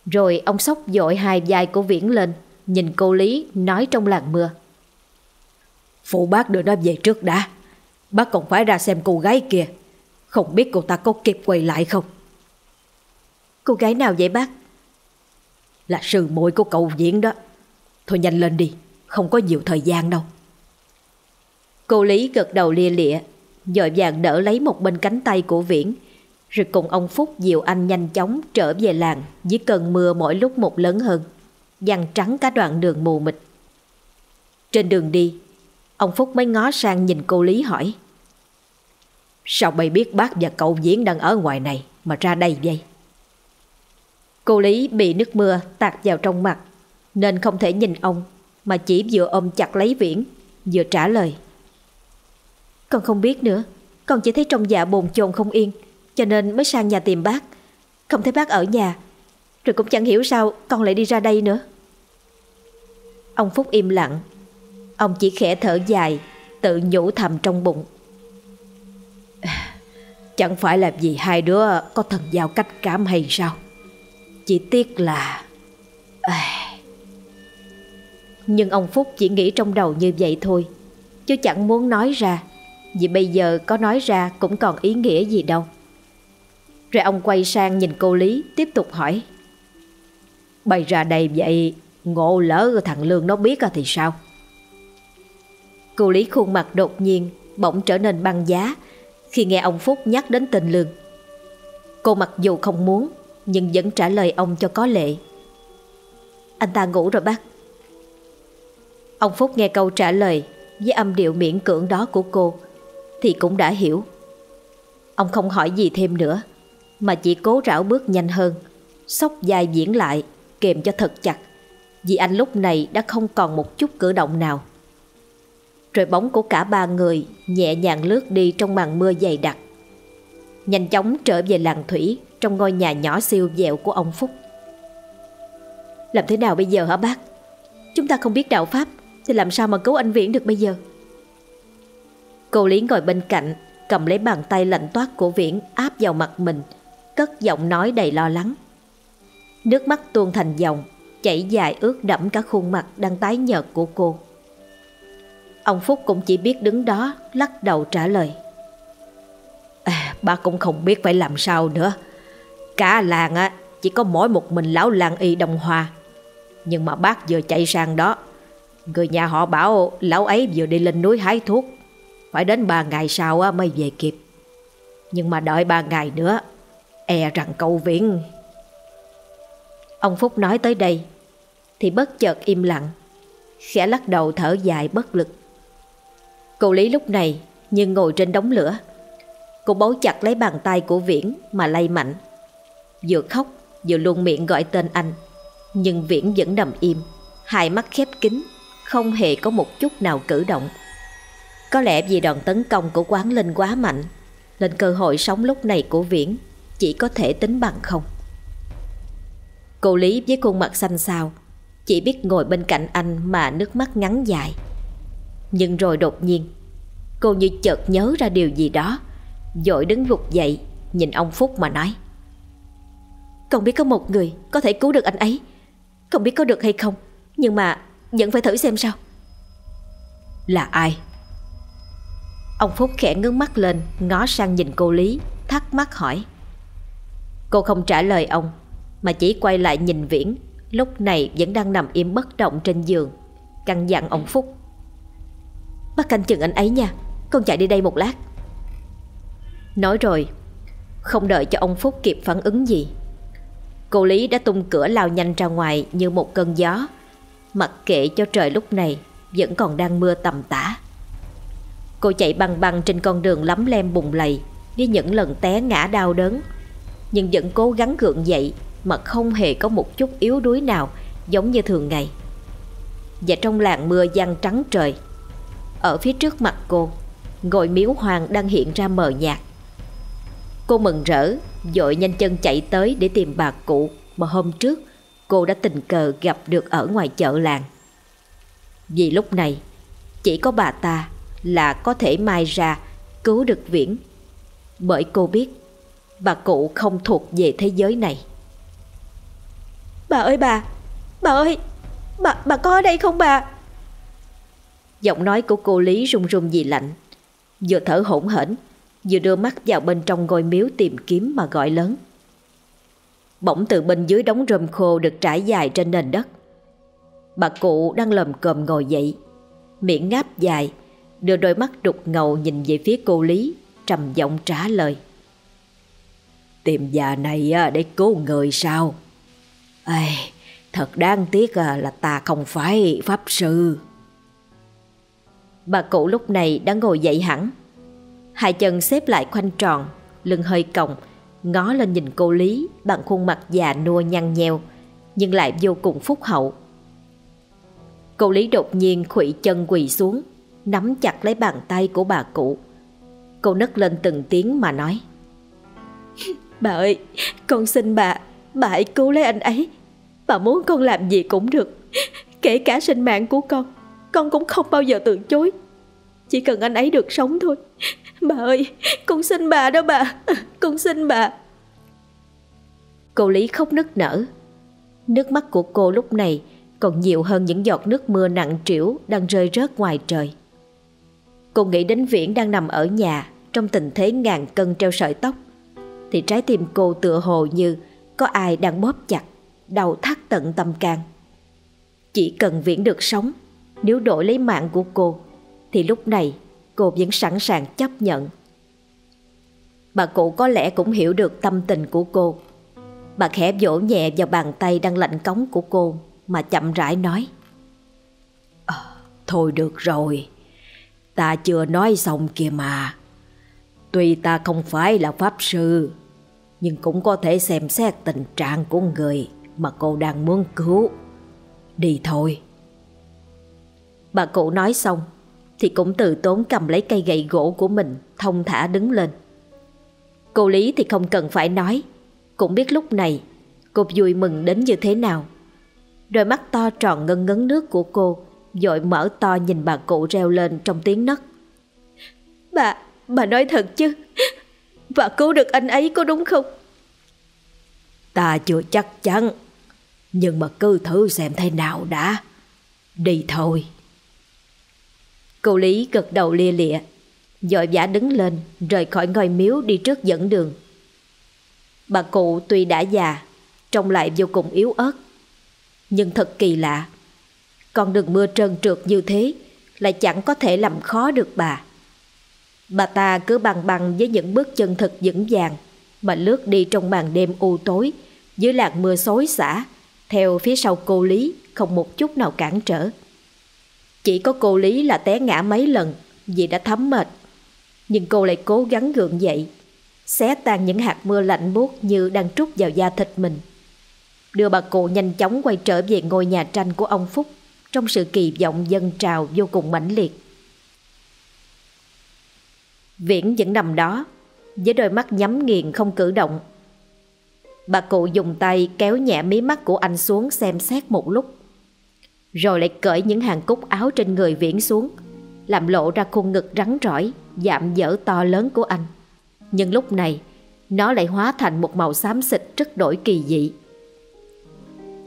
Rồi ông xốc dội hai vai của Viễn lên, nhìn cô Lý nói trong làn mưa: Phụ bác đưa nó về trước đã, bác còn phải ra xem cô gái kia, không biết cô ta có kịp quay lại không. Cô gái nào vậy bác? Là sư muội của cậu Viễn đó. Thôi nhanh lên đi, không có nhiều thời gian đâu. Cô Lý gật đầu lia lịa, vội vàng đỡ lấy một bên cánh tay của Viễn, rồi cùng ông Phúc dìu anh nhanh chóng trở về làng dưới cơn mưa mỗi lúc một lớn hơn, giăng trắng cả đoạn đường mù mịt. Trên đường đi, ông Phúc mới ngó sang nhìn cô Lý hỏi: Sao mày biết bác và cậu Viễn đang ở ngoài này mà ra đây vậy? Cô Lý bị nước mưa tạt vào trong mặt nên không thể nhìn ông, mà chỉ vừa ôm chặt lấy Viễn vừa trả lời: Con không biết nữa, con chỉ thấy trong dạ bồn chồn không yên, cho nên mới sang nhà tìm bác. Không thấy bác ở nhà, rồi cũng chẳng hiểu sao con lại đi ra đây nữa. Ông Phúc im lặng, ông chỉ khẽ thở dài, tự nhủ thầm trong bụng: Chẳng phải là vì hai đứa có thần giao cách cảm hay sao? Chỉ tiếc là... Nhưng ông Phúc chỉ nghĩ trong đầu như vậy thôi, chứ chẳng muốn nói ra, vì bây giờ có nói ra cũng còn ý nghĩa gì đâu. Rồi ông quay sang nhìn cô Lý, tiếp tục hỏi: Bày ra đây vậy, ngộ lỡ thằng Lương nó biết thì sao? Cô Lý khuôn mặt đột nhiên bỗng trở nên băng giá khi nghe ông Phúc nhắc đến tên Lương. Cô mặc dù không muốn nhưng vẫn trả lời ông cho có lệ: Anh ta ngủ rồi bác. Ông Phúc nghe câu trả lời với âm điệu miễn cưỡng đó của cô thì cũng đã hiểu. Ông không hỏi gì thêm nữa, mà chỉ cố rảo bước nhanh hơn, xốc vai Viễn lại kèm cho thật chặt, vì anh lúc này đã không còn một chút cử động nào. Rồi bóng của cả ba người nhẹ nhàng lướt đi trong màn mưa dày đặc, nhanh chóng trở về làng Thủy, trong ngôi nhà nhỏ siêu vẹo của ông Phúc. Làm thế nào bây giờ hả bác? Chúng ta không biết đạo pháp thì làm sao mà cứu anh Viễn được bây giờ? Cô Lý ngồi bên cạnh, cầm lấy bàn tay lạnh toát của Viễn áp vào mặt mình, cất giọng nói đầy lo lắng. Nước mắt tuôn thành dòng, chảy dài ướt đẫm cả khuôn mặt đang tái nhợt của cô. Ông Phúc cũng chỉ biết đứng đó lắc đầu trả lời: Ba cũng không biết phải làm sao nữa. Cả làng chỉ có mỗi một mình lão lang y Đông Hoa, nhưng mà bác vừa chạy sang đó, người nhà họ bảo lão ấy vừa đi lên núi hái thuốc, phải đến 3 ngày sau mới về kịp. Nhưng mà đợi 3 ngày nữa, e rằng cậu Viễn... Ông Phúc nói tới đây thì bất chợt im lặng, khẽ lắc đầu thở dài bất lực. Cô Lý lúc này nhưng ngồi trên đống lửa. Cô bấu chặt lấy bàn tay của Viễn mà lay mạnh. Vừa khóc vừa luôn miệng gọi tên anh, nhưng Viễn vẫn nằm im, hai mắt khép kín, không hề có một chút nào cử động. Có lẽ vì đòn tấn công của Quán Linh quá mạnh, nên cơ hội sống lúc này của Viễn chỉ có thể tính bằng không. Cô Lý với khuôn mặt xanh xao chỉ biết ngồi bên cạnh anh mà nước mắt ngắn dài. Nhưng rồi đột nhiên cô như chợt nhớ ra điều gì đó, vội đứng gục dậy, nhìn ông Phúc mà nói: "Con biết có một người có thể cứu được anh ấy. Không biết có được hay không, nhưng mà vẫn phải thử xem sao." "Là ai?" Ông Phúc khẽ ngước mắt lên, ngó sang nhìn cô Lý, thắc mắc hỏi. Cô không trả lời ông, mà chỉ quay lại nhìn Viễn, lúc này vẫn đang nằm im bất động trên giường, căn dặn ông Phúc: "Bác canh chừng anh ấy nha, con chạy đi đây một lát." Nói rồi, không đợi cho ông Phúc kịp phản ứng gì, cô Lý đã tung cửa lao nhanh ra ngoài như một cơn gió, mặc kệ cho trời lúc này vẫn còn đang mưa tầm tã. Cô chạy băng băng trên con đường lấm lem bùn lầy, với những lần té ngã đau đớn, nhưng vẫn cố gắng gượng dậy mà không hề có một chút yếu đuối nào, giống như thường ngày. Và trong làn mưa giăng trắng trời, ở phía trước mặt cô, ngôi miếu hoang đang hiện ra mờ nhạt. Cô mừng rỡ, vội nhanh chân chạy tới để tìm bà cụ mà hôm trước cô đã tình cờ gặp được ở ngoài chợ làng. Vì lúc này chỉ có bà ta là có thể mai ra cứu được Viễn, bởi cô biết bà cụ không thuộc về thế giới này. "Bà ơi bà ơi, bà có ở đây không bà?" Giọng nói của cô Lý run run vì lạnh, vừa thở hổn hển, vừa đưa mắt vào bên trong ngôi miếu tìm kiếm mà gọi lớn. Bỗng từ bên dưới đống rơm khô được trải dài trên nền đất, bà cụ đang lồm cồm ngồi dậy, miệng ngáp dài, đưa đôi mắt đục ngầu nhìn về phía cô Lý, trầm giọng trả lời: "Tìm già này để cứu người sao? Ê, thật đáng tiếc là ta không phải pháp sư." Bà cụ lúc này đã ngồi dậy hẳn, hai chân xếp lại khoanh tròn, lưng hơi còng, ngó lên nhìn cô Lý bằng khuôn mặt già nua nhăn nheo, nhưng lại vô cùng phúc hậu. Cô Lý đột nhiên khuỵu chân quỳ xuống, nắm chặt lấy bàn tay của bà cụ. Cô nấc lên từng tiếng mà nói: "Bà ơi, con xin bà hãy cứu lấy anh ấy. Bà muốn con làm gì cũng được, kể cả sinh mạng của con cũng không bao giờ từ chối. Chỉ cần anh ấy được sống thôi. Bà ơi, con xin bà đó bà, con xin bà." Cô Lý khóc nức nở. Nước mắt của cô lúc này còn nhiều hơn những giọt nước mưa nặng trĩu đang rơi rớt ngoài trời. Cô nghĩ đến Viễn đang nằm ở nhà trong tình thế ngàn cân treo sợi tóc, thì trái tim cô tựa hồ như có ai đang bóp chặt, đau thắt tận tâm can. Chỉ cần Viễn được sống, nếu đổi lấy mạng của cô, thì lúc này cô vẫn sẵn sàng chấp nhận. Bà cụ có lẽ cũng hiểu được tâm tình của cô. Bà khẽ vỗ nhẹ vào bàn tay đang lạnh cóng của cô mà chậm rãi nói: "Thôi được rồi, ta chưa nói xong kìa mà. Tuy ta không phải là pháp sư, nhưng cũng có thể xem xét tình trạng của người mà cô đang muốn cứu. Đi thôi." Bà cụ nói xong thì cũng từ tốn cầm lấy cây gậy gỗ của mình, thong thả đứng lên. Cô Lý thì không cần phải nói, cũng biết lúc này cô vui mừng đến như thế nào. Đôi mắt to tròn ngân ngấn nước của cô vội mở to nhìn bà cụ, reo lên trong tiếng nấc: Bà nói thật chứ? Bà cứu được anh ấy có đúng không?" "Ta chưa chắc chắn, nhưng mà cứ thử xem thế nào đã. Đi thôi." Cô Lý gật đầu lia lịa, vội vã đứng lên, rời khỏi ngôi miếu đi trước dẫn đường. Bà cụ tuy đã già, trông lại vô cùng yếu ớt, nhưng thật kỳ lạ, con đường mưa trơn trượt như thế lại chẳng có thể làm khó được bà. Bà ta cứ bằng bằng với những bước chân thật vững vàng mà lướt đi trong màn đêm u tối, dưới làn mưa xối xả, theo phía sau cô Lý không một chút nào cản trở. Chỉ có cô Lý là té ngã mấy lần vì đã thấm mệt, nhưng cô lại cố gắng gượng dậy, xé tan những hạt mưa lạnh buốt như đang trút vào da thịt mình. Đưa bà cụ nhanh chóng quay trở về ngôi nhà tranh của ông Phúc trong sự kỳ vọng dâng trào vô cùng mãnh liệt. Viễn vẫn nằm đó với đôi mắt nhắm nghiền không cử động. Bà cụ dùng tay kéo nhẹ mí mắt của anh xuống xem xét một lúc, rồi lại cởi những hàng cúc áo trên người Viễn xuống, làm lộ ra khuôn ngực rắn rỏi, dạm dở to lớn của anh. Nhưng lúc này nó lại hóa thành một màu xám xịt rất đổi kỳ dị.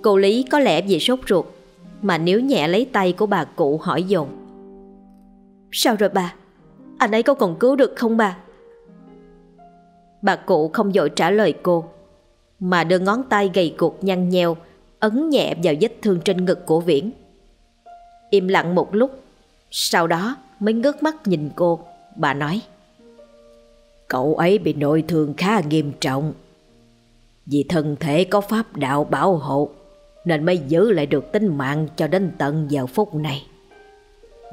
Cô Lý có lẽ vì sốt ruột mà níu nhẹ lấy tay của bà cụ, hỏi dồn: "Sao rồi bà? Anh ấy có còn cứu được không bà?" Bà cụ không vội trả lời cô, mà đưa ngón tay gầy guộc nhăn nheo ấn nhẹ vào vết thương trên ngực của Viễn. Im lặng một lúc, sau đó mới ngước mắt nhìn cô. Bà nói: "Cậu ấy bị nội thương khá nghiêm trọng. Vì thân thể có pháp đạo bảo hộ nên mới giữ lại được tính mạng cho đến tận giờ phút này.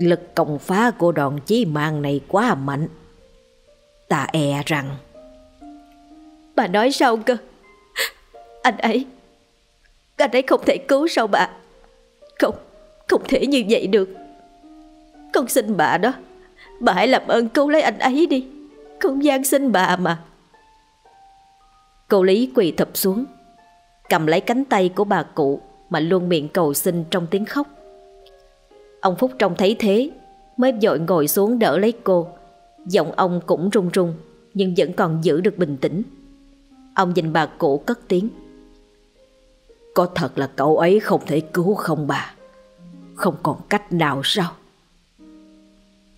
Lực công phá của đòn chí mạng này quá mạnh. Ta e rằng..." "Bà nói sao cơ? Anh ấy không thể cứu sao bà? Không thể như vậy được. Con xin bà đó, bà hãy làm ơn cứu lấy anh ấy đi. Con van xin bà mà." Cô Lý quỳ thụp xuống, cầm lấy cánh tay của bà cụ mà luôn miệng cầu xin trong tiếng khóc. Ông Phúc trông thấy thế mới vội ngồi xuống đỡ lấy cô. Giọng ông cũng run run nhưng vẫn còn giữ được bình tĩnh. Ông nhìn bà cụ cất tiếng: "Có thật là cậu ấy không thể cứu không bà? Không còn cách nào sao?"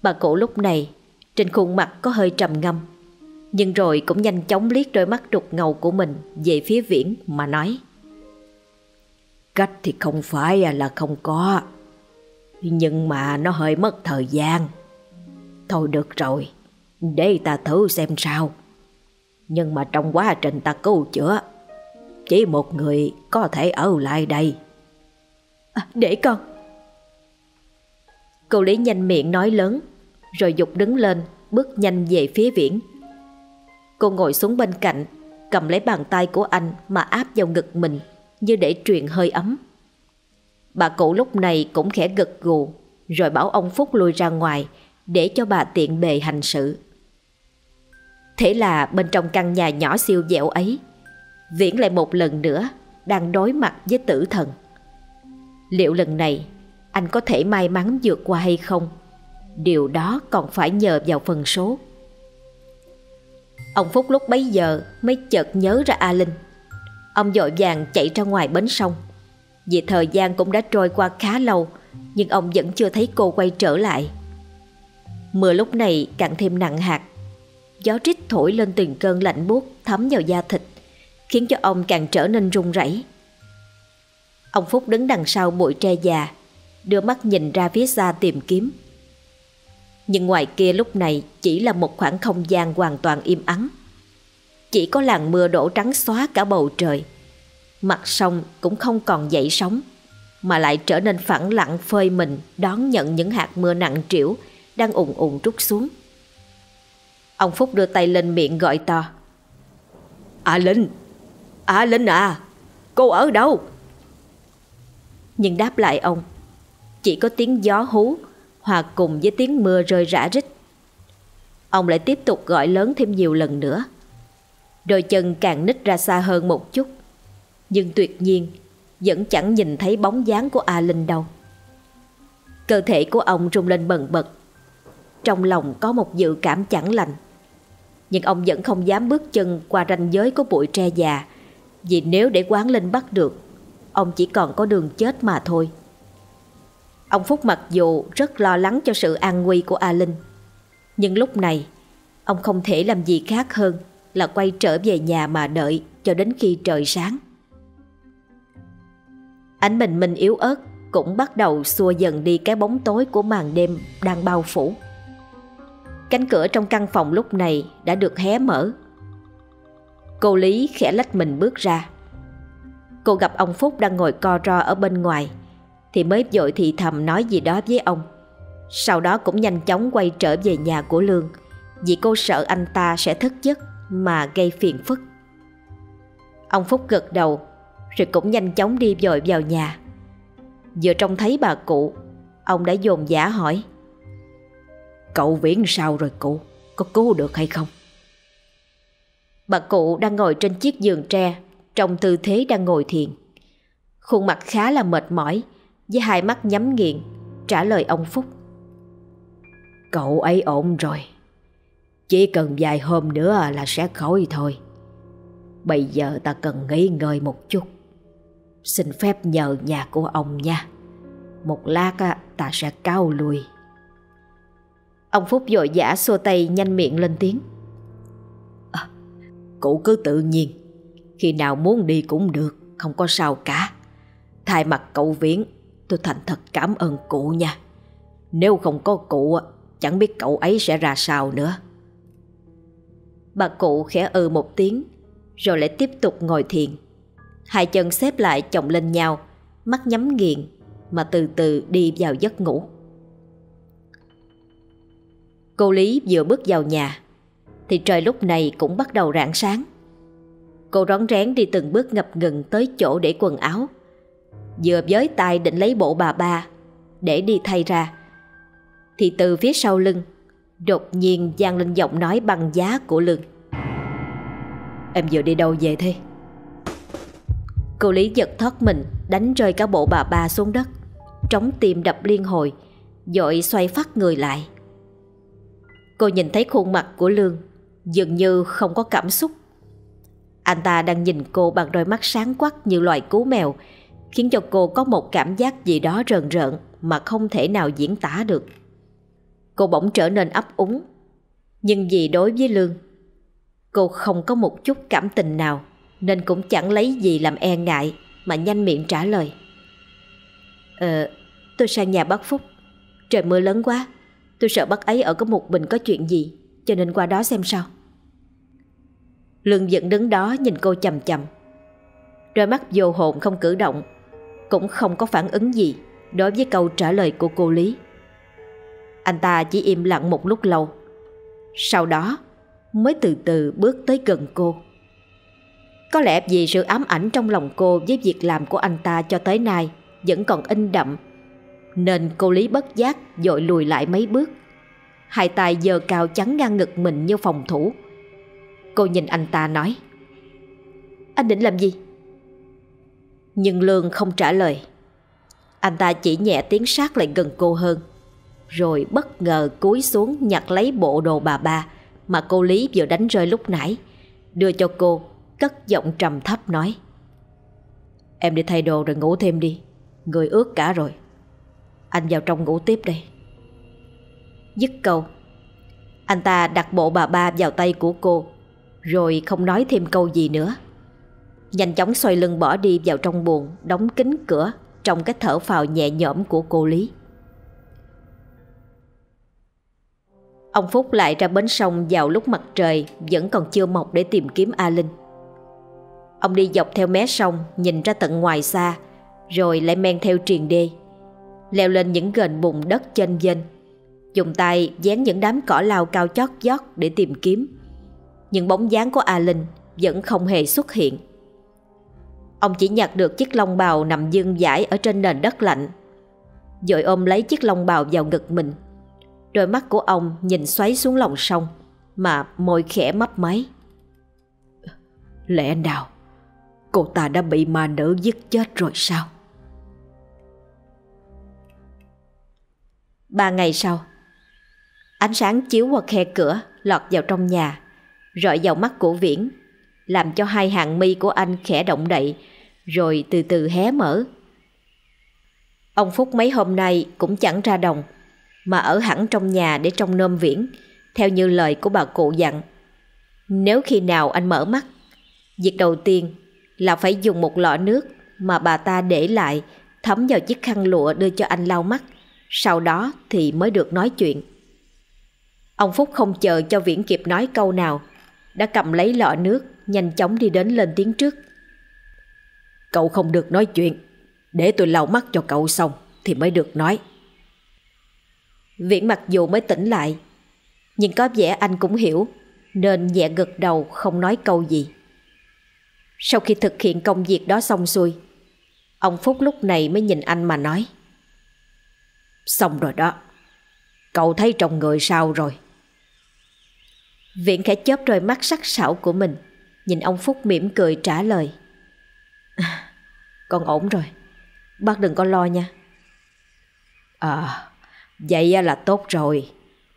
Bà cụ lúc này trên khuôn mặt có hơi trầm ngâm, nhưng rồi cũng nhanh chóng liếc đôi mắt đục ngầu của mình về phía Viễn mà nói: "Cách thì không phải là không có, nhưng mà nó hơi mất thời gian. Thôi được rồi, để ta thử xem sao. Nhưng mà trong quá trình ta cứu chữa, chỉ một người có thể ở lại đây." "Để con..." Cô Lý nhanh miệng nói lớn, rồi giục đứng lên, bước nhanh về phía Viễn. Cô ngồi xuống bên cạnh, cầm lấy bàn tay của anh mà áp vào ngực mình như để truyền hơi ấm. Bà cụ lúc này cũng khẽ gật gù, rồi bảo ông Phúc lui ra ngoài để cho bà tiện bề hành sự. Thế là bên trong căn nhà nhỏ siêu dẻo ấy, Viễn lại một lần nữa đang đối mặt với tử thần. Liệu lần này anh có thể may mắn vượt qua hay không, điều đó còn phải nhờ vào phần số. Ông Phúc lúc bấy giờ mới chợt nhớ ra A Linh. Ông vội vàng chạy ra ngoài bến sông. Vì thời gian cũng đã trôi qua khá lâu, nhưng ông vẫn chưa thấy cô quay trở lại. Mưa lúc này càng thêm nặng hạt, gió rít thổi lên từng cơn lạnh buốt thấm vào da thịt, khiến cho ông càng trở nên run rẩy. Ông Phúc đứng đằng sau bụi tre già, đưa mắt nhìn ra phía xa tìm kiếm. Nhưng ngoài kia lúc này chỉ là một khoảng không gian hoàn toàn im ắng. Chỉ có làn mưa đổ trắng xóa cả bầu trời. Mặt sông cũng không còn dậy sóng, mà lại trở nên phẳng lặng phơi mình đón nhận những hạt mưa nặng trĩu đang ùn ùn trút xuống. Ông Phúc đưa tay lên miệng gọi to: "A Linh! A Linh à! Cô ở đâu?" Nhưng đáp lại ông chỉ có tiếng gió hú hòa cùng với tiếng mưa rơi rã rít. Ông lại tiếp tục gọi lớn thêm nhiều lần nữa. Đôi chân càng nít ra xa hơn một chút, nhưng tuyệt nhiên vẫn chẳng nhìn thấy bóng dáng của A Linh đâu. Cơ thể của ông rung lên bần bật, trong lòng có một dự cảm chẳng lành. Nhưng ông vẫn không dám bước chân qua ranh giới của bụi tre già, vì nếu để Quán Linh bắt được, ông chỉ còn có đường chết mà thôi. Ông Phúc mặc dù rất lo lắng cho sự an nguy của A Linh, nhưng lúc này ông không thể làm gì khác hơn là quay trở về nhà mà đợi cho đến khi trời sáng. Ánh bình minh yếu ớt cũng bắt đầu xua dần đi cái bóng tối của màn đêm đang bao phủ. Cánh cửa trong căn phòng lúc này đã được hé mở. Cô Lý khẽ lách mình bước ra. Cô gặp ông Phúc đang ngồi co ro ở bên ngoài thì mới vội thì thầm nói gì đó với ông. Sau đó cũng nhanh chóng quay trở về nhà của Lương vì cô sợ anh ta sẽ thức giấc mà gây phiền phức. Ông Phúc gật đầu rồi cũng nhanh chóng đi vội vào nhà. Vừa trông thấy bà cụ, ông đã dồn dã hỏi: "Cậu Viễn sao rồi cụ? Có cứu được hay không?" Bà cụ đang ngồi trên chiếc giường tre trong tư thế đang ngồi thiền. Khuôn mặt khá là mệt mỏi, với hai mắt nhắm nghiền, trả lời ông Phúc: "Cậu ấy ổn rồi, chỉ cần vài hôm nữa là sẽ khỏi thôi. Bây giờ ta cần nghỉ ngơi một chút. Xin phép nhờ nhà của ông nha. Một lát ta sẽ cáo lui." Ông Phúc vội vã xua tay nhanh miệng lên tiếng: "Cụ cứ tự nhiên, khi nào muốn đi cũng được, không có sao cả. Thay mặt cậu Viễn, tôi thành thật cảm ơn cụ nha. Nếu không có cụ, chẳng biết cậu ấy sẽ ra sao nữa." Bà cụ khẽ ừ một tiếng, rồi lại tiếp tục ngồi thiền. Hai chân xếp lại chồng lên nhau, mắt nhắm nghiền mà từ từ đi vào giấc ngủ. Cô Lý vừa bước vào nhà thì trời lúc này cũng bắt đầu rạng sáng. Cô rón rén đi từng bước ngập ngừng tới chỗ để quần áo, vừa với tay định lấy bộ bà ba để đi thay ra thì từ phía sau lưng đột nhiên vang lên giọng nói băng giá của Lương: "Em vừa đi đâu về thế?" Cô Lý giật thoát mình, đánh rơi cả bộ bà ba xuống đất, trống tim đập liên hồi, vội xoay phắt người lại. Cô nhìn thấy khuôn mặt của Lương dường như không có cảm xúc. Anh ta đang nhìn cô bằng đôi mắt sáng quắc như loài cú mèo, khiến cho cô có một cảm giác gì đó rờn rợn mà không thể nào diễn tả được. Cô bỗng trở nên ấp úng, nhưng vì đối với Lương cô không có một chút cảm tình nào nên cũng chẳng lấy gì làm e ngại mà nhanh miệng trả lời: "Tôi sang nhà bác Phúc. Trời mưa lớn quá, tôi sợ bác ấy ở có một mình có chuyện gì, cho nên qua đó xem sao." Lương vẫn đứng đó nhìn cô chằm chằm, đôi mắt vô hồn không cử động, cũng không có phản ứng gì đối với câu trả lời của cô Lý. Anh ta chỉ im lặng một lúc lâu, sau đó mới từ từ bước tới gần cô. Có lẽ vì sự ám ảnh trong lòng cô với việc làm của anh ta cho tới nay vẫn còn in đậm, nên cô Lý bất giác vội lùi lại mấy bước, hai tay giơ cao chắn ngang ngực mình như phòng thủ. Cô nhìn anh ta nói: "Anh định làm gì?" Nhưng Lương không trả lời. Anh ta chỉ nhẹ tiến sát lại gần cô hơn, rồi bất ngờ cúi xuống nhặt lấy bộ đồ bà ba mà cô Lý vừa đánh rơi lúc nãy, đưa cho cô, cất giọng trầm thấp nói: "Em đi thay đồ rồi ngủ thêm đi, người ướt cả rồi. Anh vào trong ngủ tiếp đây." Dứt câu, anh ta đặt bộ bà ba vào tay của cô, rồi không nói thêm câu gì nữa, nhanh chóng xoay lưng bỏ đi vào trong buồng, đóng kín cửa trong cái thở phào nhẹ nhõm của cô Lý. Ông Phúc lại ra bến sông vào lúc mặt trời vẫn còn chưa mọc để tìm kiếm A Linh. Ông đi dọc theo mé sông nhìn ra tận ngoài xa, rồi lại men theo triền đê, leo lên những gền bùn đất chênh vênh, dùng tay vén những đám cỏ lau cao chót vót để tìm kiếm. Nhưng bóng dáng của A Linh vẫn không hề xuất hiện. Ông chỉ nhặt được chiếc long bào nằm vương vãi ở trên nền đất lạnh, rồi ôm lấy chiếc long bào vào ngực mình. Đôi mắt của ông nhìn xoáy xuống lòng sông mà môi khẽ mấp máy: "Lẽ nào cô ta đã bị ma nữ giết chết rồi sao?" 3 ngày sau, ánh sáng chiếu qua khe cửa lọt vào trong nhà, rọi vào mắt của Viễn, làm cho hai hàng mi của anh khẽ động đậy, rồi từ từ hé mở. Ông Phúc mấy hôm nay cũng chẳng ra đồng, mà ở hẳn trong nhà để trông nom Viễn, theo như lời của bà cụ dặn. Nếu khi nào anh mở mắt, việc đầu tiên là phải dùng một lọ nước mà bà ta để lại thấm vào chiếc khăn lụa đưa cho anh lau mắt, sau đó thì mới được nói chuyện. Ông Phúc không chờ cho Viễn kịp nói câu nào, đã cầm lấy lọ nước, nhanh chóng đi đến lên tiếng trước: "Cậu không được nói chuyện, để tôi lau mắt cho cậu xong thì mới được nói." Viễn mặc dù mới tỉnh lại, nhưng có vẻ anh cũng hiểu nên nhẹ gật đầu không nói câu gì. Sau khi thực hiện công việc đó xong xuôi, ông Phúc lúc này mới nhìn anh mà nói: "Xong rồi đó, cậu thấy trong người sao rồi?" Viễn khẽ chớp đôi mắt sắc sảo của mình, nhìn ông Phúc mỉm cười trả lời: "Con ổn rồi, bác đừng có lo nha." "À, vậy là tốt rồi,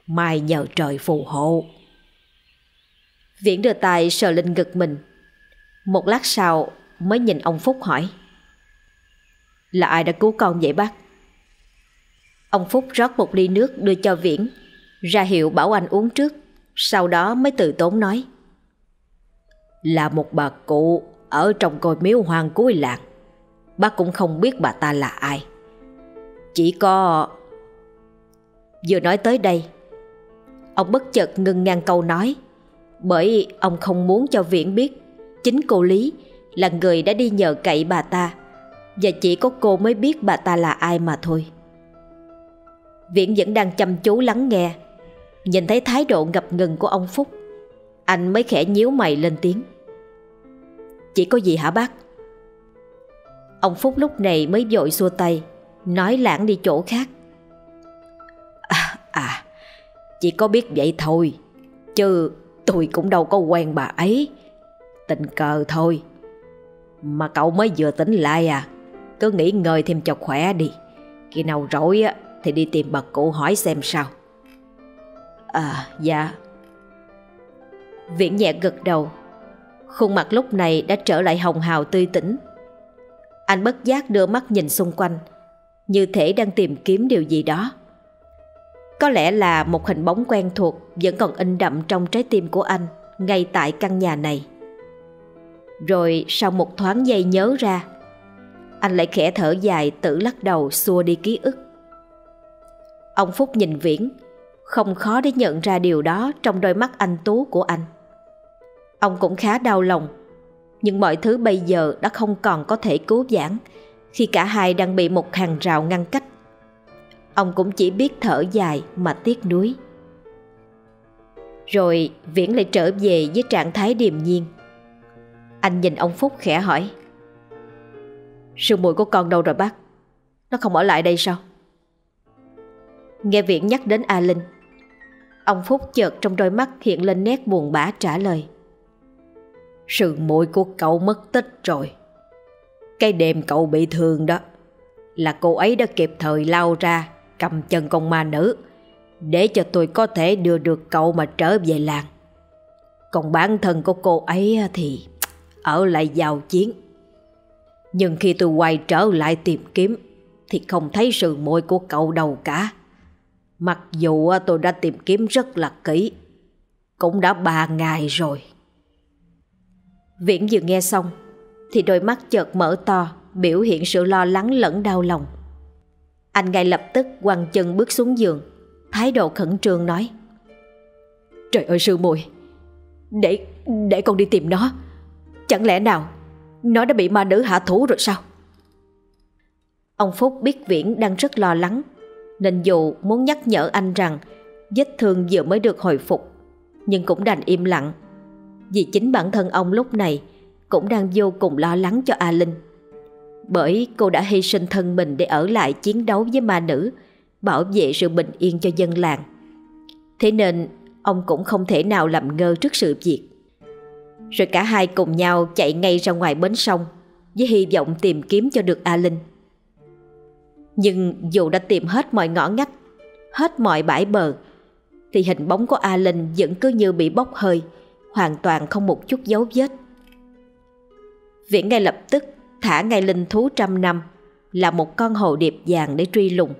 mai nhờ trời phù hộ." Viễn đưa tay sờ lên ngực mình, một lát sau mới nhìn ông Phúc hỏi: "Là ai đã cứu con vậy bác?" Ông Phúc rót một ly nước đưa cho Viễn, ra hiệu bảo anh uống trước, sau đó mới từ tốn nói: "Là một bà cụ ở trong côi miếu hoang cuối làng. Bác cũng không biết bà ta là ai. Chỉ có..." Vừa nói tới đây, ông bất chợt ngừng ngang câu nói, bởi ông không muốn cho Viễn biết chính cô Lý là người đã đi nhờ cậy bà ta, và chỉ có cô mới biết bà ta là ai mà thôi. Viễn vẫn đang chăm chú lắng nghe, nhìn thấy thái độ ngập ngừng của ông Phúc, anh mới khẽ nhíu mày lên tiếng: "Chỉ có gì hả bác?" Ông Phúc lúc này mới vội xua tay, nói lảng đi chỗ khác: "Chỉ có biết vậy thôi, chứ tôi cũng đâu có quen bà ấy, tình cờ thôi. Mà cậu mới vừa tỉnh lại à? Cứ nghỉ ngơi thêm cho khỏe đi, khi nào rỗi á thì đi tìm bà cụ hỏi xem sao." "À, dạ." Viễn nhẹ gật đầu, khuôn mặt lúc này đã trở lại hồng hào tươi tỉnh. Anh bất giác đưa mắt nhìn xung quanh, như thể đang tìm kiếm điều gì đó. Có lẽ là một hình bóng quen thuộc vẫn còn in đậm trong trái tim của anh ngay tại căn nhà này. Rồi sau một thoáng giây nhớ ra, anh lại khẽ thở dài, tự lắc đầu xua đi ký ức. Ông Phúc nhìn Viễn, không khó để nhận ra điều đó trong đôi mắt anh tú của anh. Ông cũng khá đau lòng, nhưng mọi thứ bây giờ đã không còn có thể cứu vãn khi cả hai đang bị một hàng rào ngăn cách. Ông cũng chỉ biết thở dài mà tiếc nuối. Rồi Viễn lại trở về với trạng thái điềm nhiên. Anh nhìn ông Phúc khẽ hỏi: "Sư muội của con đâu rồi bác? Nó không ở lại đây sao?" Nghe Viễn nhắc đến A Linh, ông Phúc chợt trong đôi mắt hiện lên nét buồn bã trả lời: "Sư muội của cậu mất tích rồi. Cái đêm cậu bị thương đó, là cô ấy đã kịp thời lao ra cầm chân con ma nữ, để cho tôi có thể đưa được cậu mà trở về làng. Còn bản thân của cô ấy thì ở lại giao chiến. Nhưng khi tôi quay trở lại tìm kiếm thì không thấy sư muội của cậu đâu cả. Mặc dù tôi đã tìm kiếm rất là kỹ, cũng đã 3 ngày rồi." Viễn vừa nghe xong thì đôi mắt chợt mở to, biểu hiện sự lo lắng lẫn đau lòng. Anh ngay lập tức quăng chân bước xuống giường, thái độ khẩn trương nói: "Trời ơi sư muội, để con đi tìm nó. Chẳng lẽ nào nó đã bị ma nữ hạ thủ rồi sao?" Ông Phúc biết Viễn đang rất lo lắng, nên dù muốn nhắc nhở anh rằng vết thương vừa mới được hồi phục, nhưng cũng đành im lặng, vì chính bản thân ông lúc này cũng đang vô cùng lo lắng cho A Linh, bởi cô đã hy sinh thân mình để ở lại chiến đấu với ma nữ, bảo vệ sự bình yên cho dân làng. Thế nên ông cũng không thể nào làm ngơ trước sự việc. Rồi cả hai cùng nhau chạy ngay ra ngoài bến sông, với hy vọng tìm kiếm cho được A Linh. Nhưng dù đã tìm hết mọi ngõ ngách, hết mọi bãi bờ, thì hình bóng của A Linh vẫn cứ như bị bốc hơi, hoàn toàn không một chút dấu vết. Viễn ngay lập tức thả ngay linh thú 100 năm, là một con hồ điệp vàng, để truy lùng,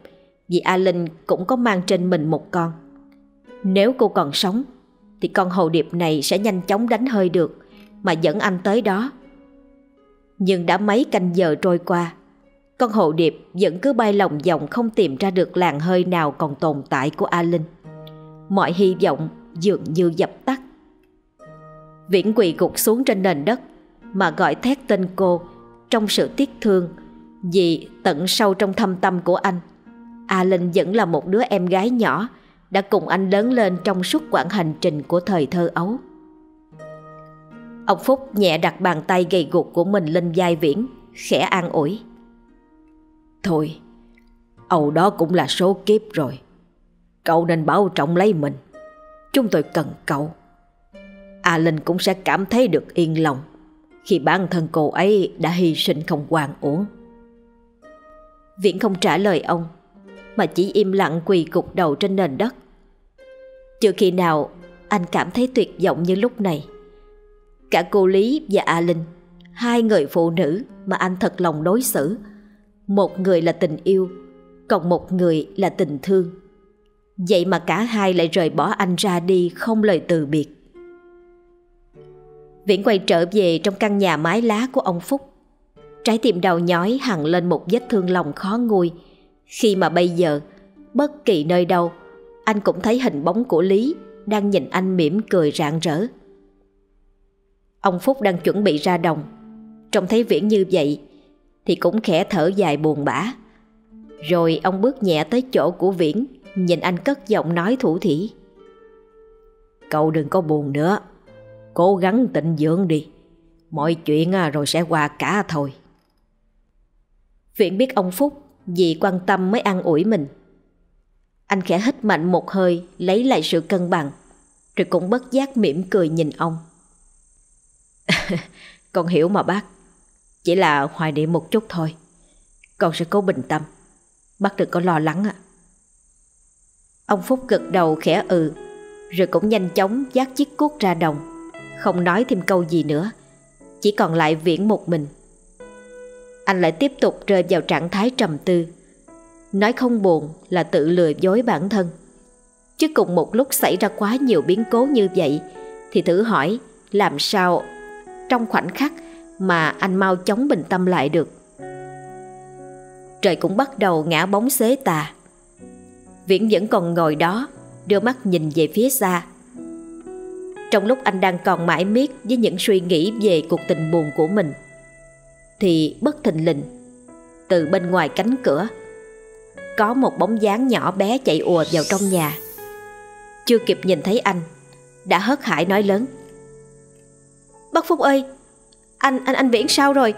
vì A Linh cũng có mang trên mình một con. Nếu cô còn sống thì con hồ điệp này sẽ nhanh chóng đánh hơi được mà dẫn anh tới đó. Nhưng đã mấy canh giờ trôi qua, con hồ điệp vẫn cứ bay lòng vòng, không tìm ra được làn hơi nào còn tồn tại của A Linh. Mọi hy vọng dường như dập tắt. Viễn quỳ gục xuống trên nền đất mà gọi thét tên cô trong sự tiếc thương, vì tận sâu trong thâm tâm của anh, A Linh vẫn là một đứa em gái nhỏ đã cùng anh lớn lên trong suốt quãng hành trình của thời thơ ấu. Ông Phúc nhẹ đặt bàn tay gầy guộc của mình lên vai Viễn, khẽ an ủi. Thôi, âu đó cũng là số kiếp rồi. Cậu nên bảo trọng lấy mình. Chúng tôi cần cậu. A Linh cũng sẽ cảm thấy được yên lòng khi bản thân cô ấy đã hy sinh không oan uổng. Viễn không trả lời ông, mà chỉ im lặng quỳ gục đầu trên nền đất. Chưa khi nào anh cảm thấy tuyệt vọng như lúc này. Cả cô Lý và A Linh, hai người phụ nữ mà anh thật lòng đối xử, một người là tình yêu, còn một người là tình thương, vậy mà cả hai lại rời bỏ anh ra đi không lời từ biệt. Viễn quay trở về trong căn nhà mái lá của ông Phúc. Trái tim đau nhói hằn lên một vết thương lòng khó nguôi khi mà bây giờ, bất kỳ nơi đâu, anh cũng thấy hình bóng của Lý đang nhìn anh mỉm cười rạng rỡ. Ông Phúc đang chuẩn bị ra đồng, trông thấy Viễn như vậy thì cũng khẽ thở dài buồn bã. Rồi ông bước nhẹ tới chỗ của Viễn, nhìn anh cất giọng nói thủ thỉ. Cậu đừng có buồn nữa, cố gắng tịnh dưỡng đi, mọi chuyện rồi sẽ qua cả thôi. Viễn biết ông Phúc vì quan tâm mới an ủi mình. Anh khẽ hít mạnh một hơi, lấy lại sự cân bằng, rồi cũng bất giác mỉm cười nhìn ông. Con hiểu mà bác, chỉ là hoài niệm một chút thôi. Con sẽ cố bình tâm, bác đừng có lo lắng ạ. Ông Phúc gật đầu khẽ ừ, rồi cũng nhanh chóng vác chiếc cuốc ra đồng, không nói thêm câu gì nữa. Chỉ còn lại Viễn một mình. Anh lại tiếp tục rơi vào trạng thái trầm tư. Nói không buồn là tự lừa dối bản thân, chứ cùng một lúc xảy ra quá nhiều biến cố như vậy thì thử hỏi làm sao trong khoảnh khắc mà anh mau chóng bình tâm lại được. Trời cũng bắt đầu ngã bóng xế tà. Viễn vẫn còn ngồi đó, đưa mắt nhìn về phía xa. Trong lúc anh đang còn mải miết với những suy nghĩ về cuộc tình buồn của mình, thì bất thình lình, từ bên ngoài cánh cửa, có một bóng dáng nhỏ bé chạy ùa vào trong nhà. Chưa kịp nhìn thấy anh, đã hớt hải nói lớn. Bác Phúc ơi, anh Viễn sao rồi?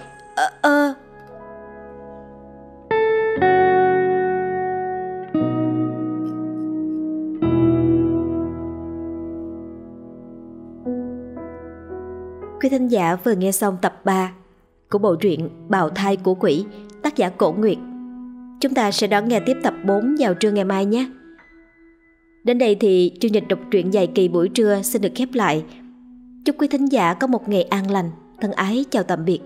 Quý thính giả vừa nghe xong tập 3 của bộ truyện Bào Thai Của Quỷ, tác giả Cổ Nguyệt. Chúng ta sẽ đón nghe tiếp tập 4 vào trưa ngày mai nhé. Đến đây thì chương trình đọc truyện dài kỳ buổi trưa xin được khép lại. Chúc quý thính giả có một ngày an lành. Thân ái chào tạm biệt.